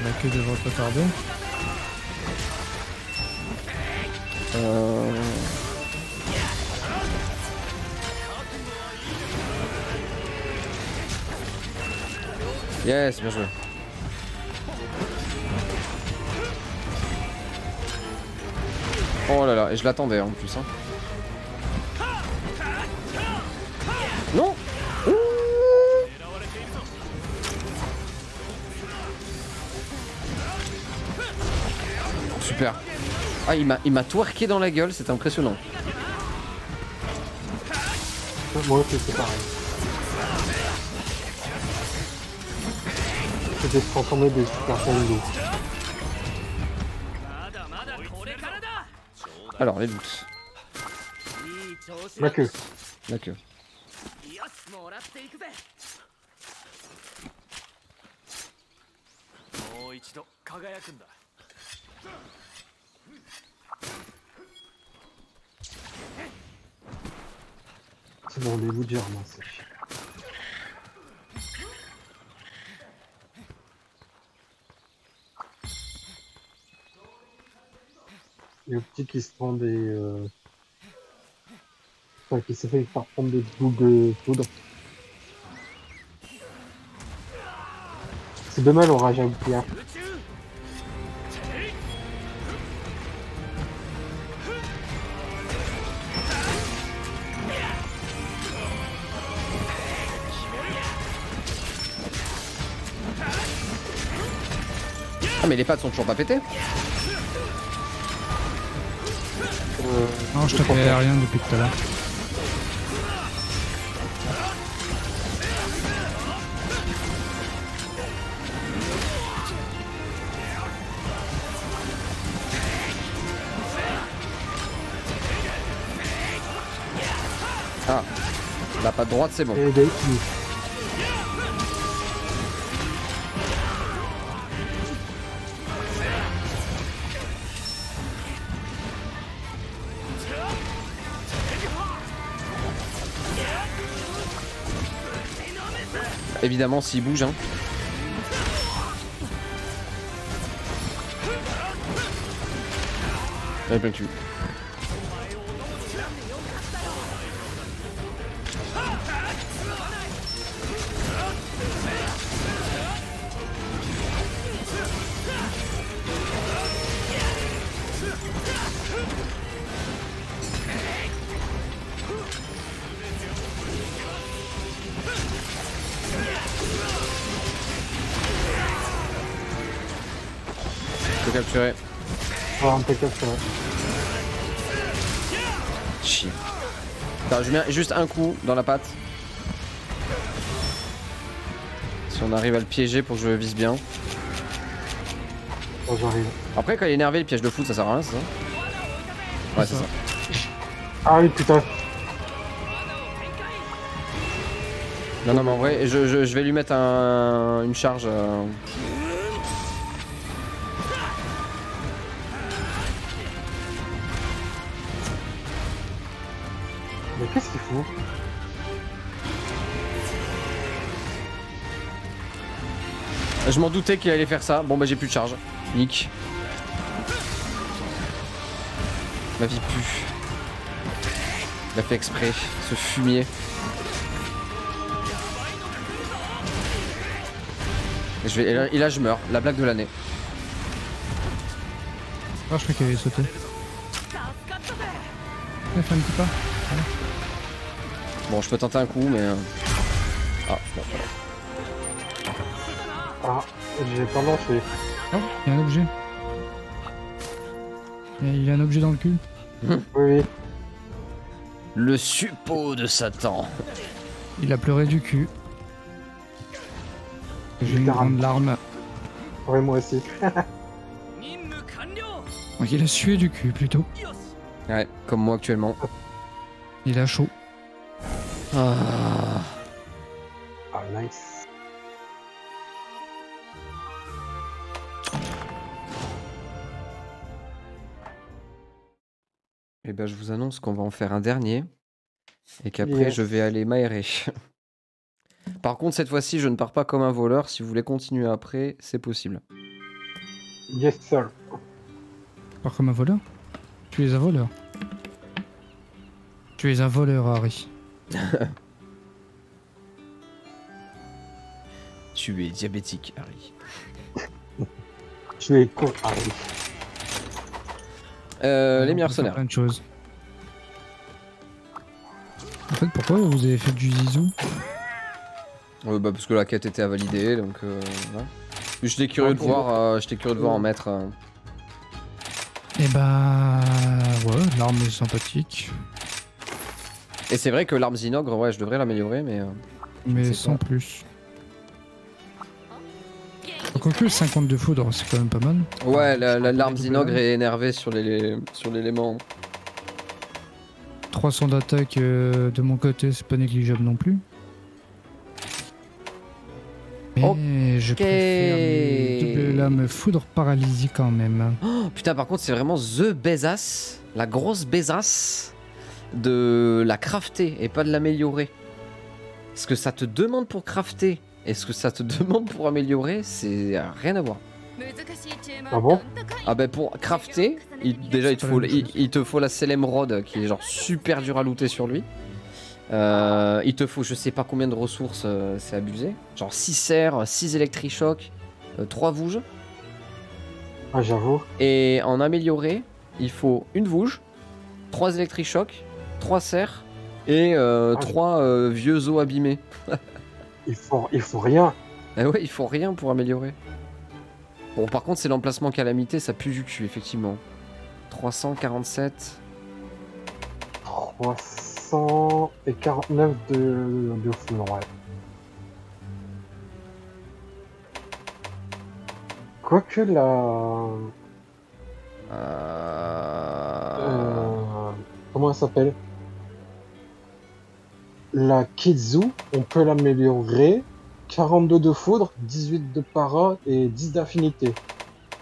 On a que des votes retardés. Yes, bien joué. Oh là là, et je l'attendais en plus. Hein. Non. Ouh. Super. Ah, il m'a twerké dans la gueule, c'était impressionnant. Moi, c'est pareil. De se transformer de Super Saiyan Blue. Alors les doutes. La queue. La queue. C'est mon rendez-vous du Germain, c'est chiant. Le petit qui se prend des... Enfin, qui s'est fait faire prendre des boules de poudre. C'est dommage, on rage à bouclier. Ah mais les pattes sont toujours pas pétées. Non, je te fais rien depuis tout à l'heure. Ah, la patte droite c'est bon. Évidemment s'il bouge hein. Allez plein cul. Capturé. Oh, on peut capturer. Chier. Attends, je mets juste un coup dans la patte. Si on arrive à le piéger pour que je vise bien. Oh, j'arrive. Après, quand il est énervé, le piège de foot, ça sert à rien, c'est ça? Ouais, c'est ça. Ah oui, putain. Non, non, mais en vrai, je vais lui mettre une charge. Qu'est-ce qu'il faut? Je m'en doutais qu'il allait faire ça. Bon bah j'ai plus de charge. Nick. Ma vie pue. Il a fait exprès, ce fumier. Et là je meurs, la blague de l'année. Ah, je crois qu'il allait sauter. Il fait un petit pas. Bon, je peux tenter un coup, mais. Ah, bon, voilà. Ah, j'ai pas lancé. Oh, il y a un objet. Il y a un objet dans le cul. Oui. Le suppôt de Satan. Il a pleuré du cul. J'ai une grande larme. Ouais, moi aussi. Donc, il a sué du cul plutôt. Ouais, comme moi actuellement. Il a chaud. Ah, oh, nice. Et ben je vous annonce qu'on va en faire un dernier et qu'après je vais aller m'aérer. Par contre cette fois-ci je ne pars pas comme un voleur. Si vous voulez continuer après, c'est possible. Yes sir. Tu pars comme un voleur? Tu es un voleur. Tu es un voleur, Harry. Tu es diabétique, Harry. Tu es con, Harry. Les mercenaires. Plein de choses. En fait, pourquoi vous avez fait du zizou? Bah parce que la quête était à valider, donc. Ouais. J'étais curieux, de voir, en mettre. Et bah ouais, l'arme est sympathique. Et c'est vrai que l'arme Zinogre, ouais, je devrais l'améliorer, mais. Mais sans plus. Quoique 50 de foudre, c'est quand même pas mal. Ouais, l'arme Zinogre est énervée sur l'élément. 300 d'attaque de mon côté, c'est pas négligeable non plus. Okay. Je préfère mes doubles lames foudre paralysie quand même. Oh, putain, par contre, c'est vraiment the Besace, la grosse Besace de la crafter et pas de l'améliorer. Ce que ça te demande pour crafter et ce que ça te demande pour améliorer, c'est rien à voir. Ah bon? Ah bah pour crafter, déjà il te faut la Selemrod qui est genre super dur à looter sur lui. Il te faut je sais pas combien de ressources, c'est abusé. Genre 6 serres, 6 électrichocs, 3 vouges. Ah j'avoue. Et en améliorer, il faut une vouge, 3 électrichocs, 3 serres et 3 vieux os abîmés. il faut rien. Eh ouais, il faut rien pour améliorer. Bon, par contre, c'est l'emplacement calamité, ça pue du cul, effectivement. 347. 349 de fou, ouais. Quoique la... Comment elle s'appelle? La Kizu, on peut l'améliorer. 42 de foudre, 18 de para et 10 d'affinité.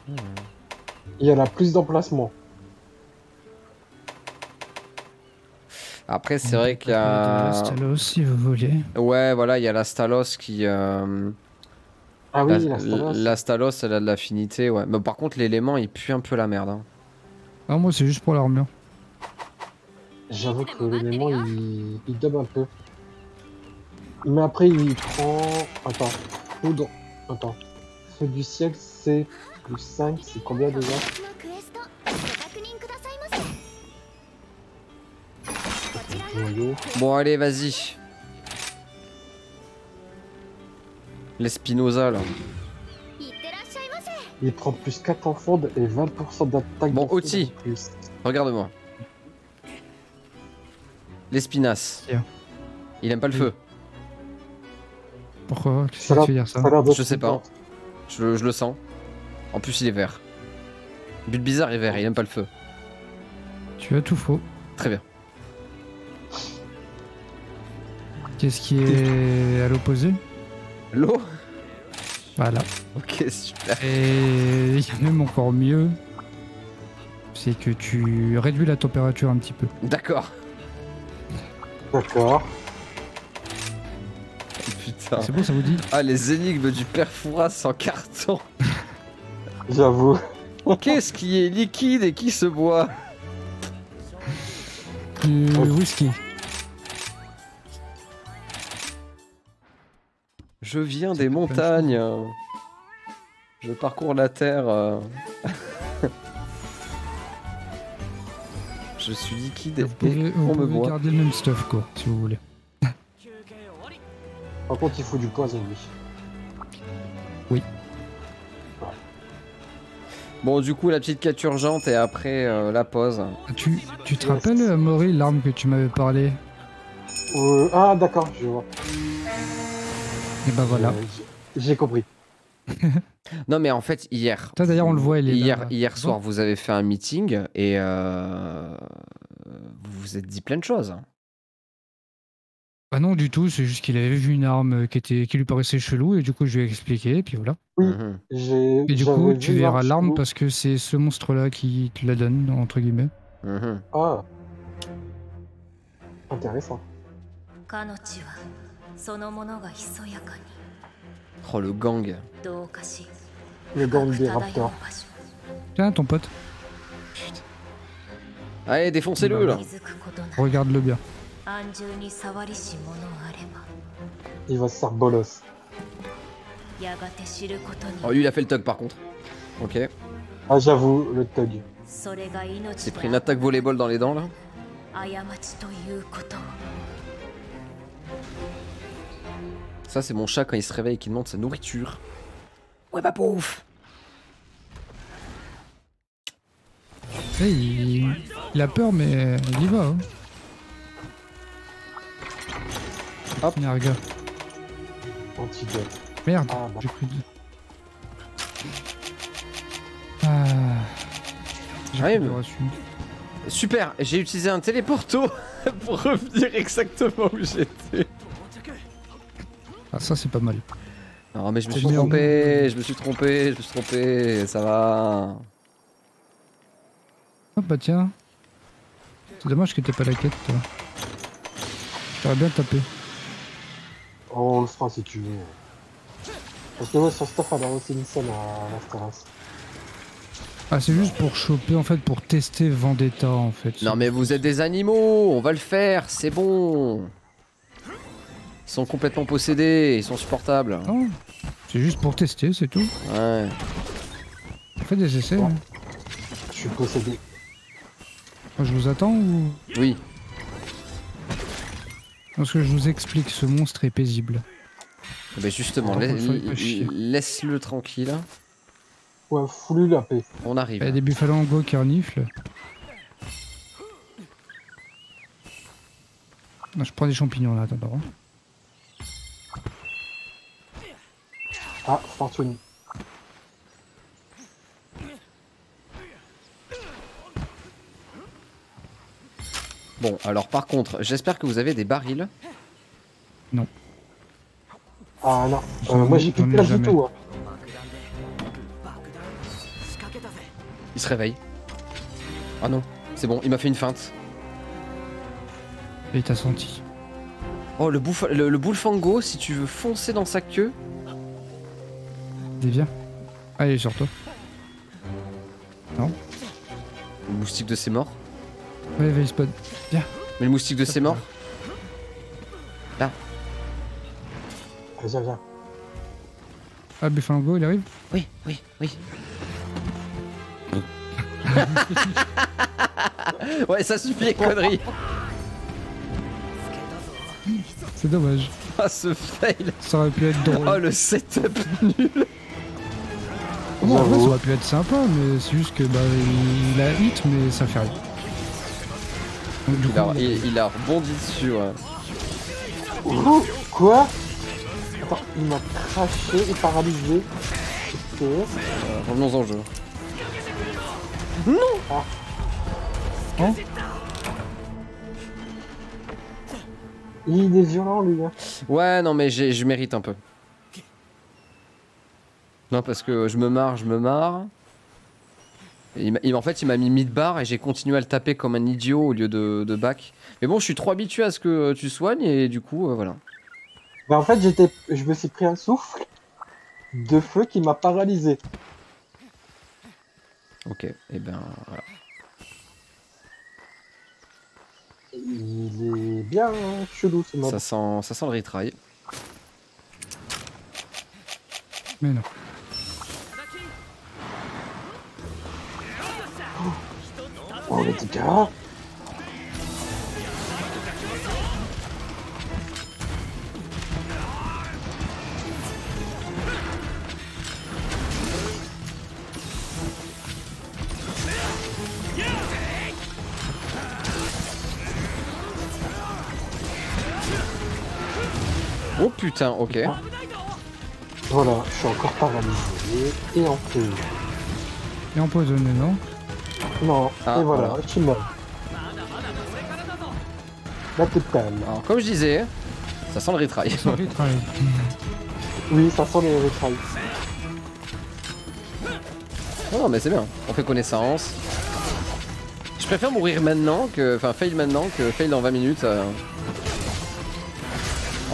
Il y en a plus d'emplacement. Après, c'est vrai qu'il y a... Astalos, si vous voulez. Ouais, voilà, il y a l'Astalos qui... Ah oui, l'Astalos. L'Astalos, elle a de l'affinité, ouais. Mais par contre, l'élément, il pue un peu la merde. Hein. Ah, moi, c'est juste pour l'armure. J'avoue que l'élément, il dub un peu. Mais après il prend... Attends, foudre... Attends. Feu du siècle c'est plus 5, c'est combien déjà? Bon allez vas-y. L'Espinoza là. Il prend plus 4 en fonde et 20% d'attaque. Bon Otii, regarde-moi. L'Espinasse. Yeah. Il aime pas le feu. Pourquoi tu veux dire ça? Je sais pas. Je le sens. En plus, il est vert. Bulbizarre est vert, il aime pas le feu. Tu as tout faux. Très bien. Qu'est-ce qui est à l'opposé? L'eau. Voilà. Ok, super. Et il y a même encore mieux. C'est que tu réduis la température un petit peu. D'accord. D'accord. C'est bon, ça vous dit? Ah, les énigmes du père Fouras en carton. J'avoue. Qu'est-ce qui est liquide et qui se boit? Du whisky. Je viens des montagnes. Je parcours la terre. Je suis liquide et on me boit. Gardez le même stuff, quoi, si vous voulez. Par contre, il faut du poison, lui. Oui. Bon, du coup, la petite quête urgente et après la pause. Tu te rappelles, Amaury, l'arme que tu m'avais parlé? Ah, d'accord, je vois. Et bah voilà. J'ai compris. Non, mais en fait, hier. Toi, d'ailleurs, on le voit, il est hier soir, vous avez fait un meeting et vous vous êtes dit plein de choses. Bah non du tout, c'est juste qu'il avait vu une arme qui lui paraissait chelou et du coup je lui ai expliqué et puis voilà. Oui, et du coup tu verras l'arme parce que c'est ce monstre là qui te la donne entre guillemets. Ah. Intéressant. Oh le gang. Le gang des raptors. Tiens ton pote. Chut. Allez défoncez-le là. Regarde-le bien. Il va se faire bolos. Oh, lui, il a fait le tug par contre. Ok. Ah, j'avoue, le tug. Il s'est pris une attaque volleyball dans les dents là. Ça, c'est mon chat quand il se réveille et qu'il demande sa nourriture. Ouais, bah pouf! Hey, il a peur, mais il y va. Hein. Hop, Narga. Merde, ah, bah. J'ai pris du... Ah... J'arrive. Super, j'ai utilisé un téléporto pour revenir exactement où j'étais. Ah ça c'est pas mal. Non mais je me suis trompé, je me suis trompé, ça va. Oh bah tiens. C'est dommage que t'aies pas la quête toi. J'aurais bien tapé. Oh on le fera si tu veux. Parce que ouais sur Staff elle a aussi une scène à Astalos. Ah c'est juste pour choper en fait, pour tester Vendetta en fait. Non mais vous êtes des animaux, on va le faire, c'est bon. Ils sont complètement possédés, ils sont supportables. Oh, c'est juste pour tester, c'est tout. Ouais. On fait des essais. Bon. Hein. Je suis possédé. Moi, je vous attends ou... Oui. Parce que je vous explique, ce monstre est paisible. Mais justement, laisse-le tranquille. Ouais, foulez la paix. On arrive. Il y a des buffalo en go qui reniflent. Non, je prends des champignons là, d'abord. Ah, Fortuny. Bon, alors par contre, j'espère que vous avez des barils. Non. Ah non, moi j'ai plus de place du tout. Hein. Il se réveille. Ah non, c'est bon, il m'a fait une feinte. Et t'as senti. Oh, le boulfango, si tu veux foncer dans sa queue... Viens. Allez sur toi. Non. Le moustique de ses morts. Ouais, il spawn. Viens. Mais le moustique de ses morts. Là. Viens, viens. Ah, Buffalo, il arrive. Oui, oui, oui. Ouais, ça suffit les conneries. C'est dommage. Ah, ce fail. Ça aurait pu être drôle. Oh, le setup nul. Bon, en vrai, ça aurait pu être sympa, mais c'est juste que bah, il a hit, mais ça fait rien. Donc, du coup, il a rebondi dessus. Ouais. Oh, quoi? Attends, il m'a craché et paralysé. Revenons en jeu. Non ah. Hein? Il est violent, lui. Hein. Ouais, non, mais je mérite un peu. Non parce que je me marre. En fait il m'a mis mid-bar et j'ai continué à le taper comme un idiot au lieu de back. Mais bon je suis trop habitué à ce que tu soignes et du coup voilà. Bah en fait je me suis pris un souffle de feu qui m'a paralysé. Ok, et ben voilà. Il est bien chelou ce mode. Ça sent le retry. Mais non. Oh le dégât. Oh putain, ok. Voilà, je suis encore paralysé et empoisonné. Et empoisonné, non? Non, ah, et voilà, je suis mort. Là, t'es calme. Alors, comme je disais, ça sent le retry. Ça sent le retry. Oui, ça sent le retry. Non, mais c'est bien, on fait connaissance. Je préfère mourir maintenant que. Enfin, fail maintenant que fail dans 20 minutes. Alors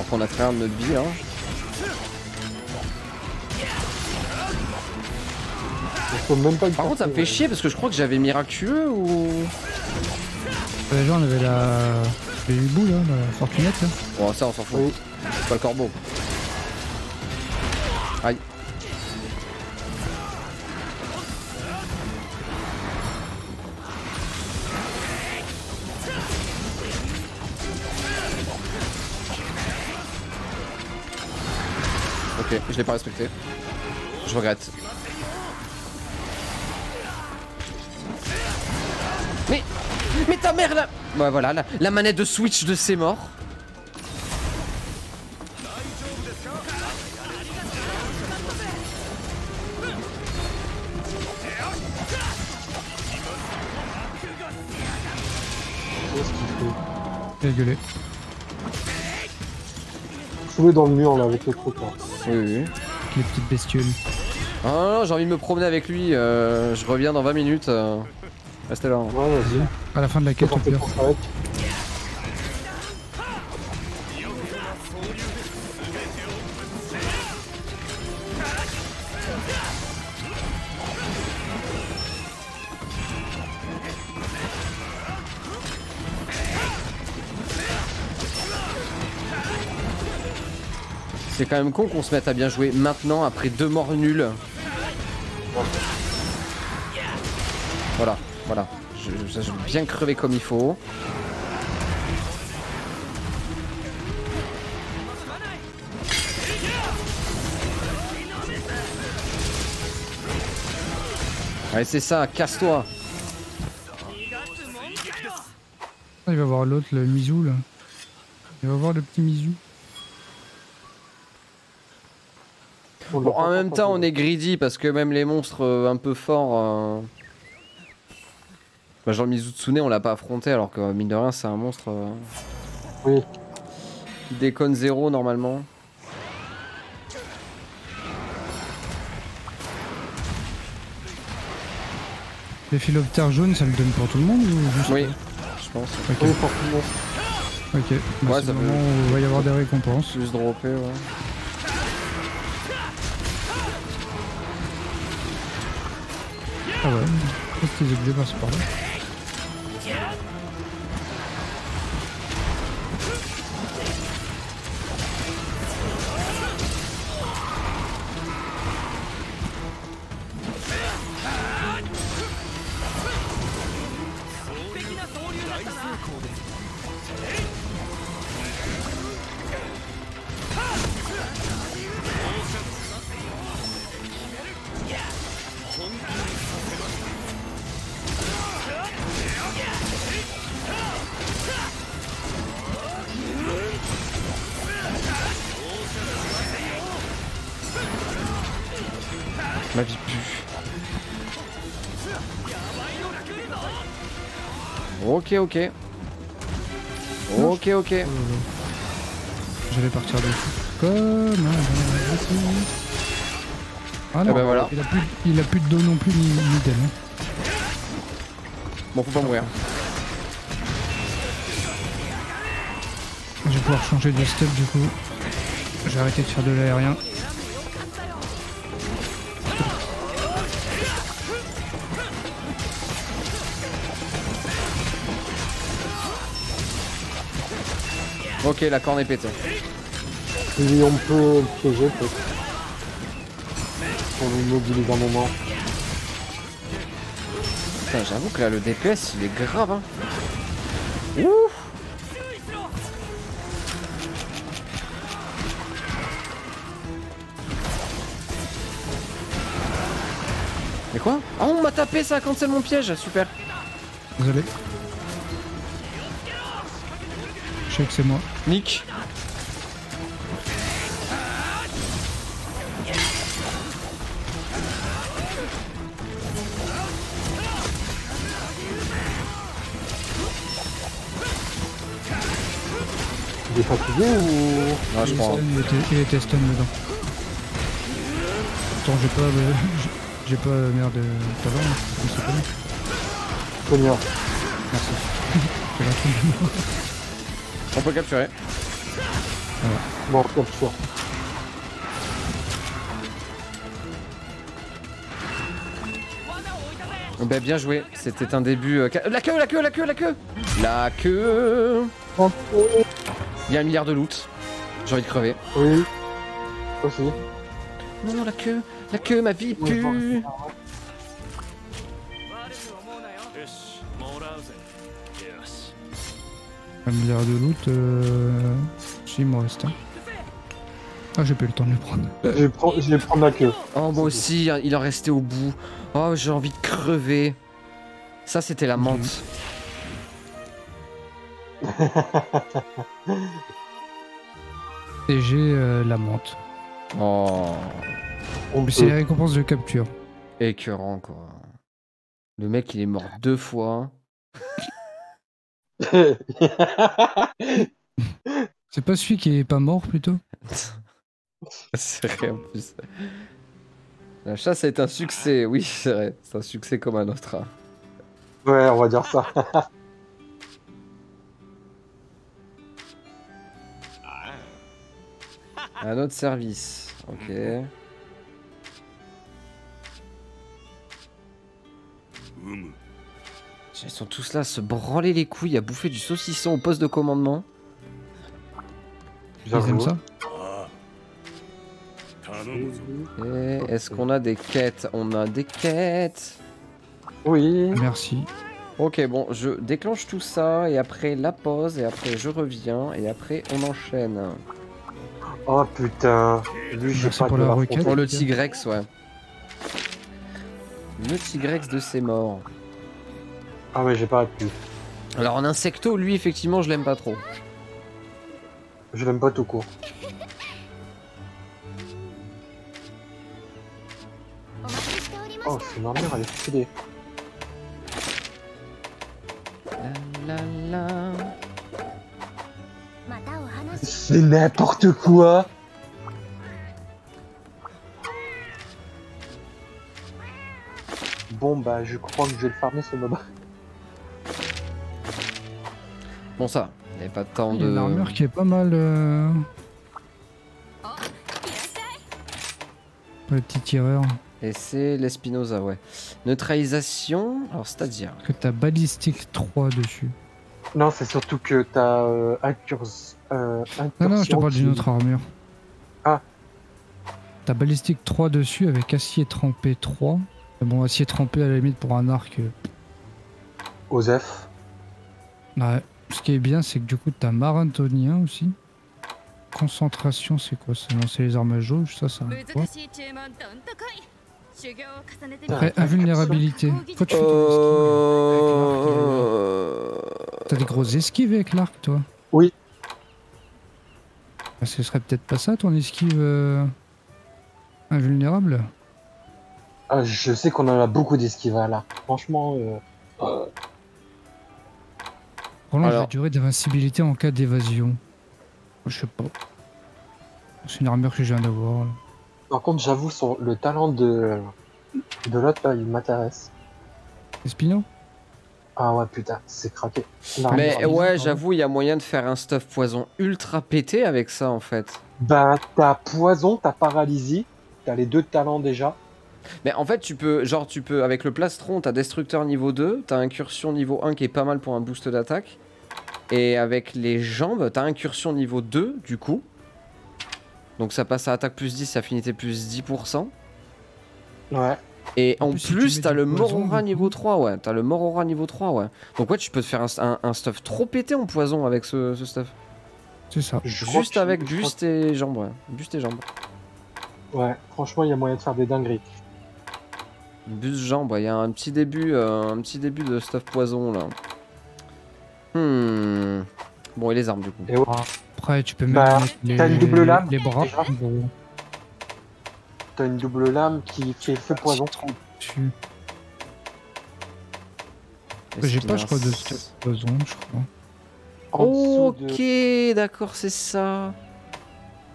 qu'on a traversé notre vie, hein. Même pas. Par contre ça me fait chier parce que je crois que j'avais miraculeux ou... Déjà on avait la hibou là, la fortunette là. Bon ça on s'en fout, oui. C'est pas le corbeau. Aïe. Ok, je l'ai pas respecté. Je regrette. Mais ta mère là. Ouais voilà, la manette de Switch de ses morts. Qu'est-ce qu'il fait? Gueulé. Fouler dans le mur là avec les crocs. Oui. les petites bestioles. Ah non, non, j'ai envie de me promener avec lui, je reviens dans 20 minutes. Restez là. Hein. Ouais, vas-y. À la fin de la quête, on peut. C'est quand même con qu'on se mette à bien jouer maintenant après deux morts nuls. Voilà, voilà. Je vais bien crever comme il faut. Allez, c'est ça, casse-toi. Il va voir l'autre, le Mizou là. Il va voir le petit Mizou. Bon, en même temps, on est greedy parce que même les monstres un peu forts. Bah, genre Mizutsune, on l'a pas affronté alors que mine de rien, c'est un monstre. Oui. Qui déconne zéro normalement. Les philoptères jaunes, ça le donne pour tout le monde ou juste oui, je pense. Ok. Oui, pour tout le monde. Ok. Bah, ouais, ça peut... Il va y avoir des récompenses. Juste dropper, ouais. Ah ouais, je pense qu'ils obligés passent par là. Ma vie pue. Ok, ok. Ok, ok. Je vais partir dessus. Comme... Ah non, eh ben voilà. Il a plus de dos non plus, ni d'elle. Bon, faut pas mourir. Je vais pouvoir changer de step du coup. J'ai arrêté de faire de l'aérien. Ok, la corne est pétée. Oui, on peut piéger peut-être. On l'immobilise un moment. Putain, j'avoue que là le DPS il est grave hein. Ouf. Mais quoi? Oh, on m'a tapé, ça a cancel mon piège, super. Désolé. Que c'est moi. Nick. Il est fatigué ou... Ah, je crois. Il était stun dedans. Attends, j'ai pas merde tout à l'heure. C'est mort. Merci. C'est la fin. On peut capturer. Voilà. Bon, on capture. Bah bien joué, c'était un début... La queue, la queue, la queue, la queue. La queue. Il y a un milliard de loot. J'ai envie de crever. Oui. Aussi. Non, non, la queue, ma vie pue. Un milliard de loot, si, il m'en reste un. Ah, j'ai pas eu le temps de le prendre. Je vais prendre la queue. Oh, moi aussi, il en restait au bout. Oh, j'ai envie de crever. Ça, c'était la menthe. Et j'ai la menthe. Oh. C'est les récompenses de capture. Écœurant, quoi. Le mec, il est mort deux fois. C'est pas celui qui est pas mort plutôt? C'est vrai en plus. La chasse est un succès, oui c'est vrai, c'est un succès comme un autre. Hein. Ouais, on va dire ça. Un autre service, ok. Ils sont tous là à se branler les couilles, à bouffer du saucisson au poste de commandement. Ils aiment ça. Est-ce qu'on a des quêtes? On a des quêtes. Oui. Merci. Ok, bon, je déclenche tout ça, et après la pause, et après je reviens, et après on enchaîne. Oh putain. Lui, je sais pas pour la requête. Pour le Tigrex, ouais. Le Tigrex de ses morts. Ah ouais, j'ai pas répondu. Alors en insecto, lui, effectivement, je l'aime pas trop. Je l'aime pas tout court. Oh, c'est une armure, elle est stylée. C'est n'importe quoi. Bon bah je crois que je vais le farmer ce mob. Bon ça, il n'y avait pas de temps de... Il y a une armure qui est pas mal... Petit tireur. Et c'est l'Espinoza, ouais. Neutralisation, alors c'est-à-dire... Que t'as balistique 3 dessus. Non, c'est surtout que t'as non, je te parle d'une autre armure. Ah. T'as balistique 3 dessus avec acier trempé 3. Bon, acier trempé à la limite pour un arc. Osef. Ouais. Ce qui est bien, c'est que du coup, t'as marintonien aussi. Concentration, c'est quoi? C'est lancer les armes à jauge, ça, ça. Après, invulnérabilité. Faut que tu t'as des grosses esquives avec l'arc, toi? Oui. Bah, ce serait peut-être pas ça, ton esquive invulnérable? Ah, je sais qu'on en a beaucoup d'esquives à l'arc. Franchement, prolonge la durée d'invincibilité en cas d'évasion. Je sais pas. C'est une armure que je viens d'avoir. Par contre, j'avoue, le talent de l'autre, il m'intéresse. Espino? Ah ouais, putain, c'est craqué. Mais ouais, j'avoue, il y a moyen de faire un stuff poison ultra pété avec ça, en fait. Bah, t'as poison, t'as paralysie, t'as les deux talents déjà. Mais en fait, tu peux avec le plastron, t'as destructeur niveau 2, t'as incursion niveau 1 qui est pas mal pour un boost d'attaque. Et avec les jambes, t'as incursion niveau 2 du coup. Donc ça passe à attaque plus 10, affinité plus 10%. Ouais. Et en plus si t'as le Morora niveau 3, ouais. T'as le Morora niveau 3, ouais. Donc ouais, tu peux te faire un stuff trop pété en poison avec ce stuff. C'est ça. Juste avec buste et jambes, ouais. Buste et jambes. Ouais, franchement, il y a moyen de faire des dingueries. Bus jambe, il y a un petit début de stuff poison là. Bon, et les armes du coup. Et ouais. Après, tu peux même t'as une double lame. Les bras. T'as une double lame qui fait feu poison. J'ai pas, je crois, de stuff poison, je crois. Ok, d'accord, c'est ça.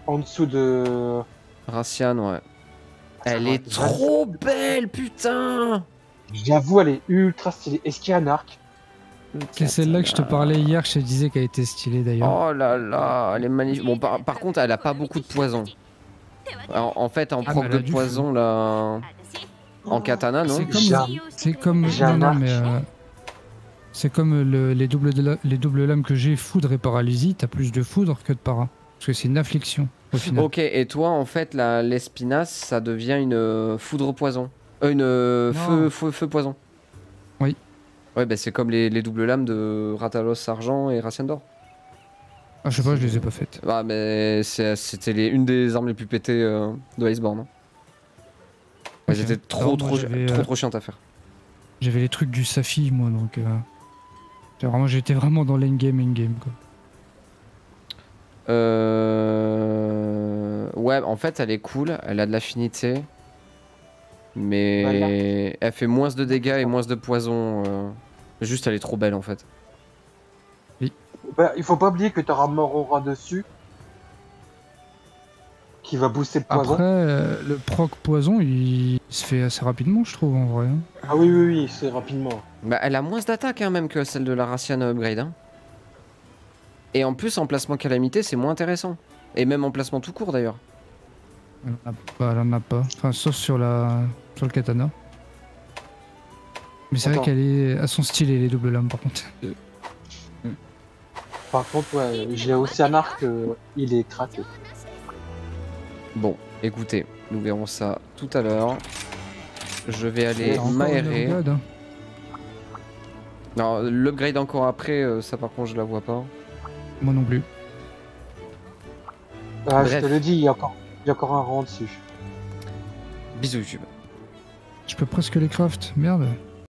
En dessous de Rassian, ouais. Elle est trop belle, putain! J'avoue, elle est ultra stylée. Est-ce qu'il y a un arc? C'est celle-là que je te parlais hier, je te disais qu'elle était stylée d'ailleurs. Oh là là, elle est magnifique. Bon, par contre, elle a pas beaucoup de poison. En fait, en proc de poison, là... En katana, non? C'est comme... C'est comme les doubles lames que j'ai, foudre et paralysie. T'as plus de foudre que de para. Parce que c'est une affliction. Ok, et toi en fait l'espinasse ça devient une foudre poison, feu poison. Oui. Ouais, bah c'est comme les doubles lames de Rathalos argent et Rassian d'or. Ah, je sais pas, je les ai pas faites. Ah, mais c'était une des armes les plus pétées de Iceborne. Hein. Okay. Elles étaient trop chiantes à faire. J'avais les trucs du Safi moi donc. J'étais vraiment dans l'endgame quoi. Ouais, en fait, elle est cool, elle a de l'affinité. Mais voilà. Elle fait moins de dégâts et moins de poison. Juste, elle est trop belle en fait. Oui. Bah, il faut pas oublier que t'auras Morora dessus. qui va booster le poison. Après, le proc poison, il se fait assez rapidement, je trouve, en vrai. Ah oui, oui, oui, c'est rapidement. Bah, elle a moins d'attaque, hein, même que celle de la Rassian upgrade. Hein. Et en plus, en placement calamité, c'est moins intéressant. Et même en placement tout court, d'ailleurs. Elle en a pas, elle en a pas. Enfin, sauf sur, sur le katana. Mais c'est vrai qu'elle est à son style, elle est double lame, par contre. Par contre, ouais, j'ai aussi un arc, il est craqué. Bon, écoutez, nous verrons ça tout à l'heure. Je vais aller m'aérer. Hein. Non, l'upgrade encore après, ça par contre je la vois pas. Moi non plus. Ah, je te le dis, il y a encore un rang dessus. Bisous YouTube. Je peux presque les craft, merde.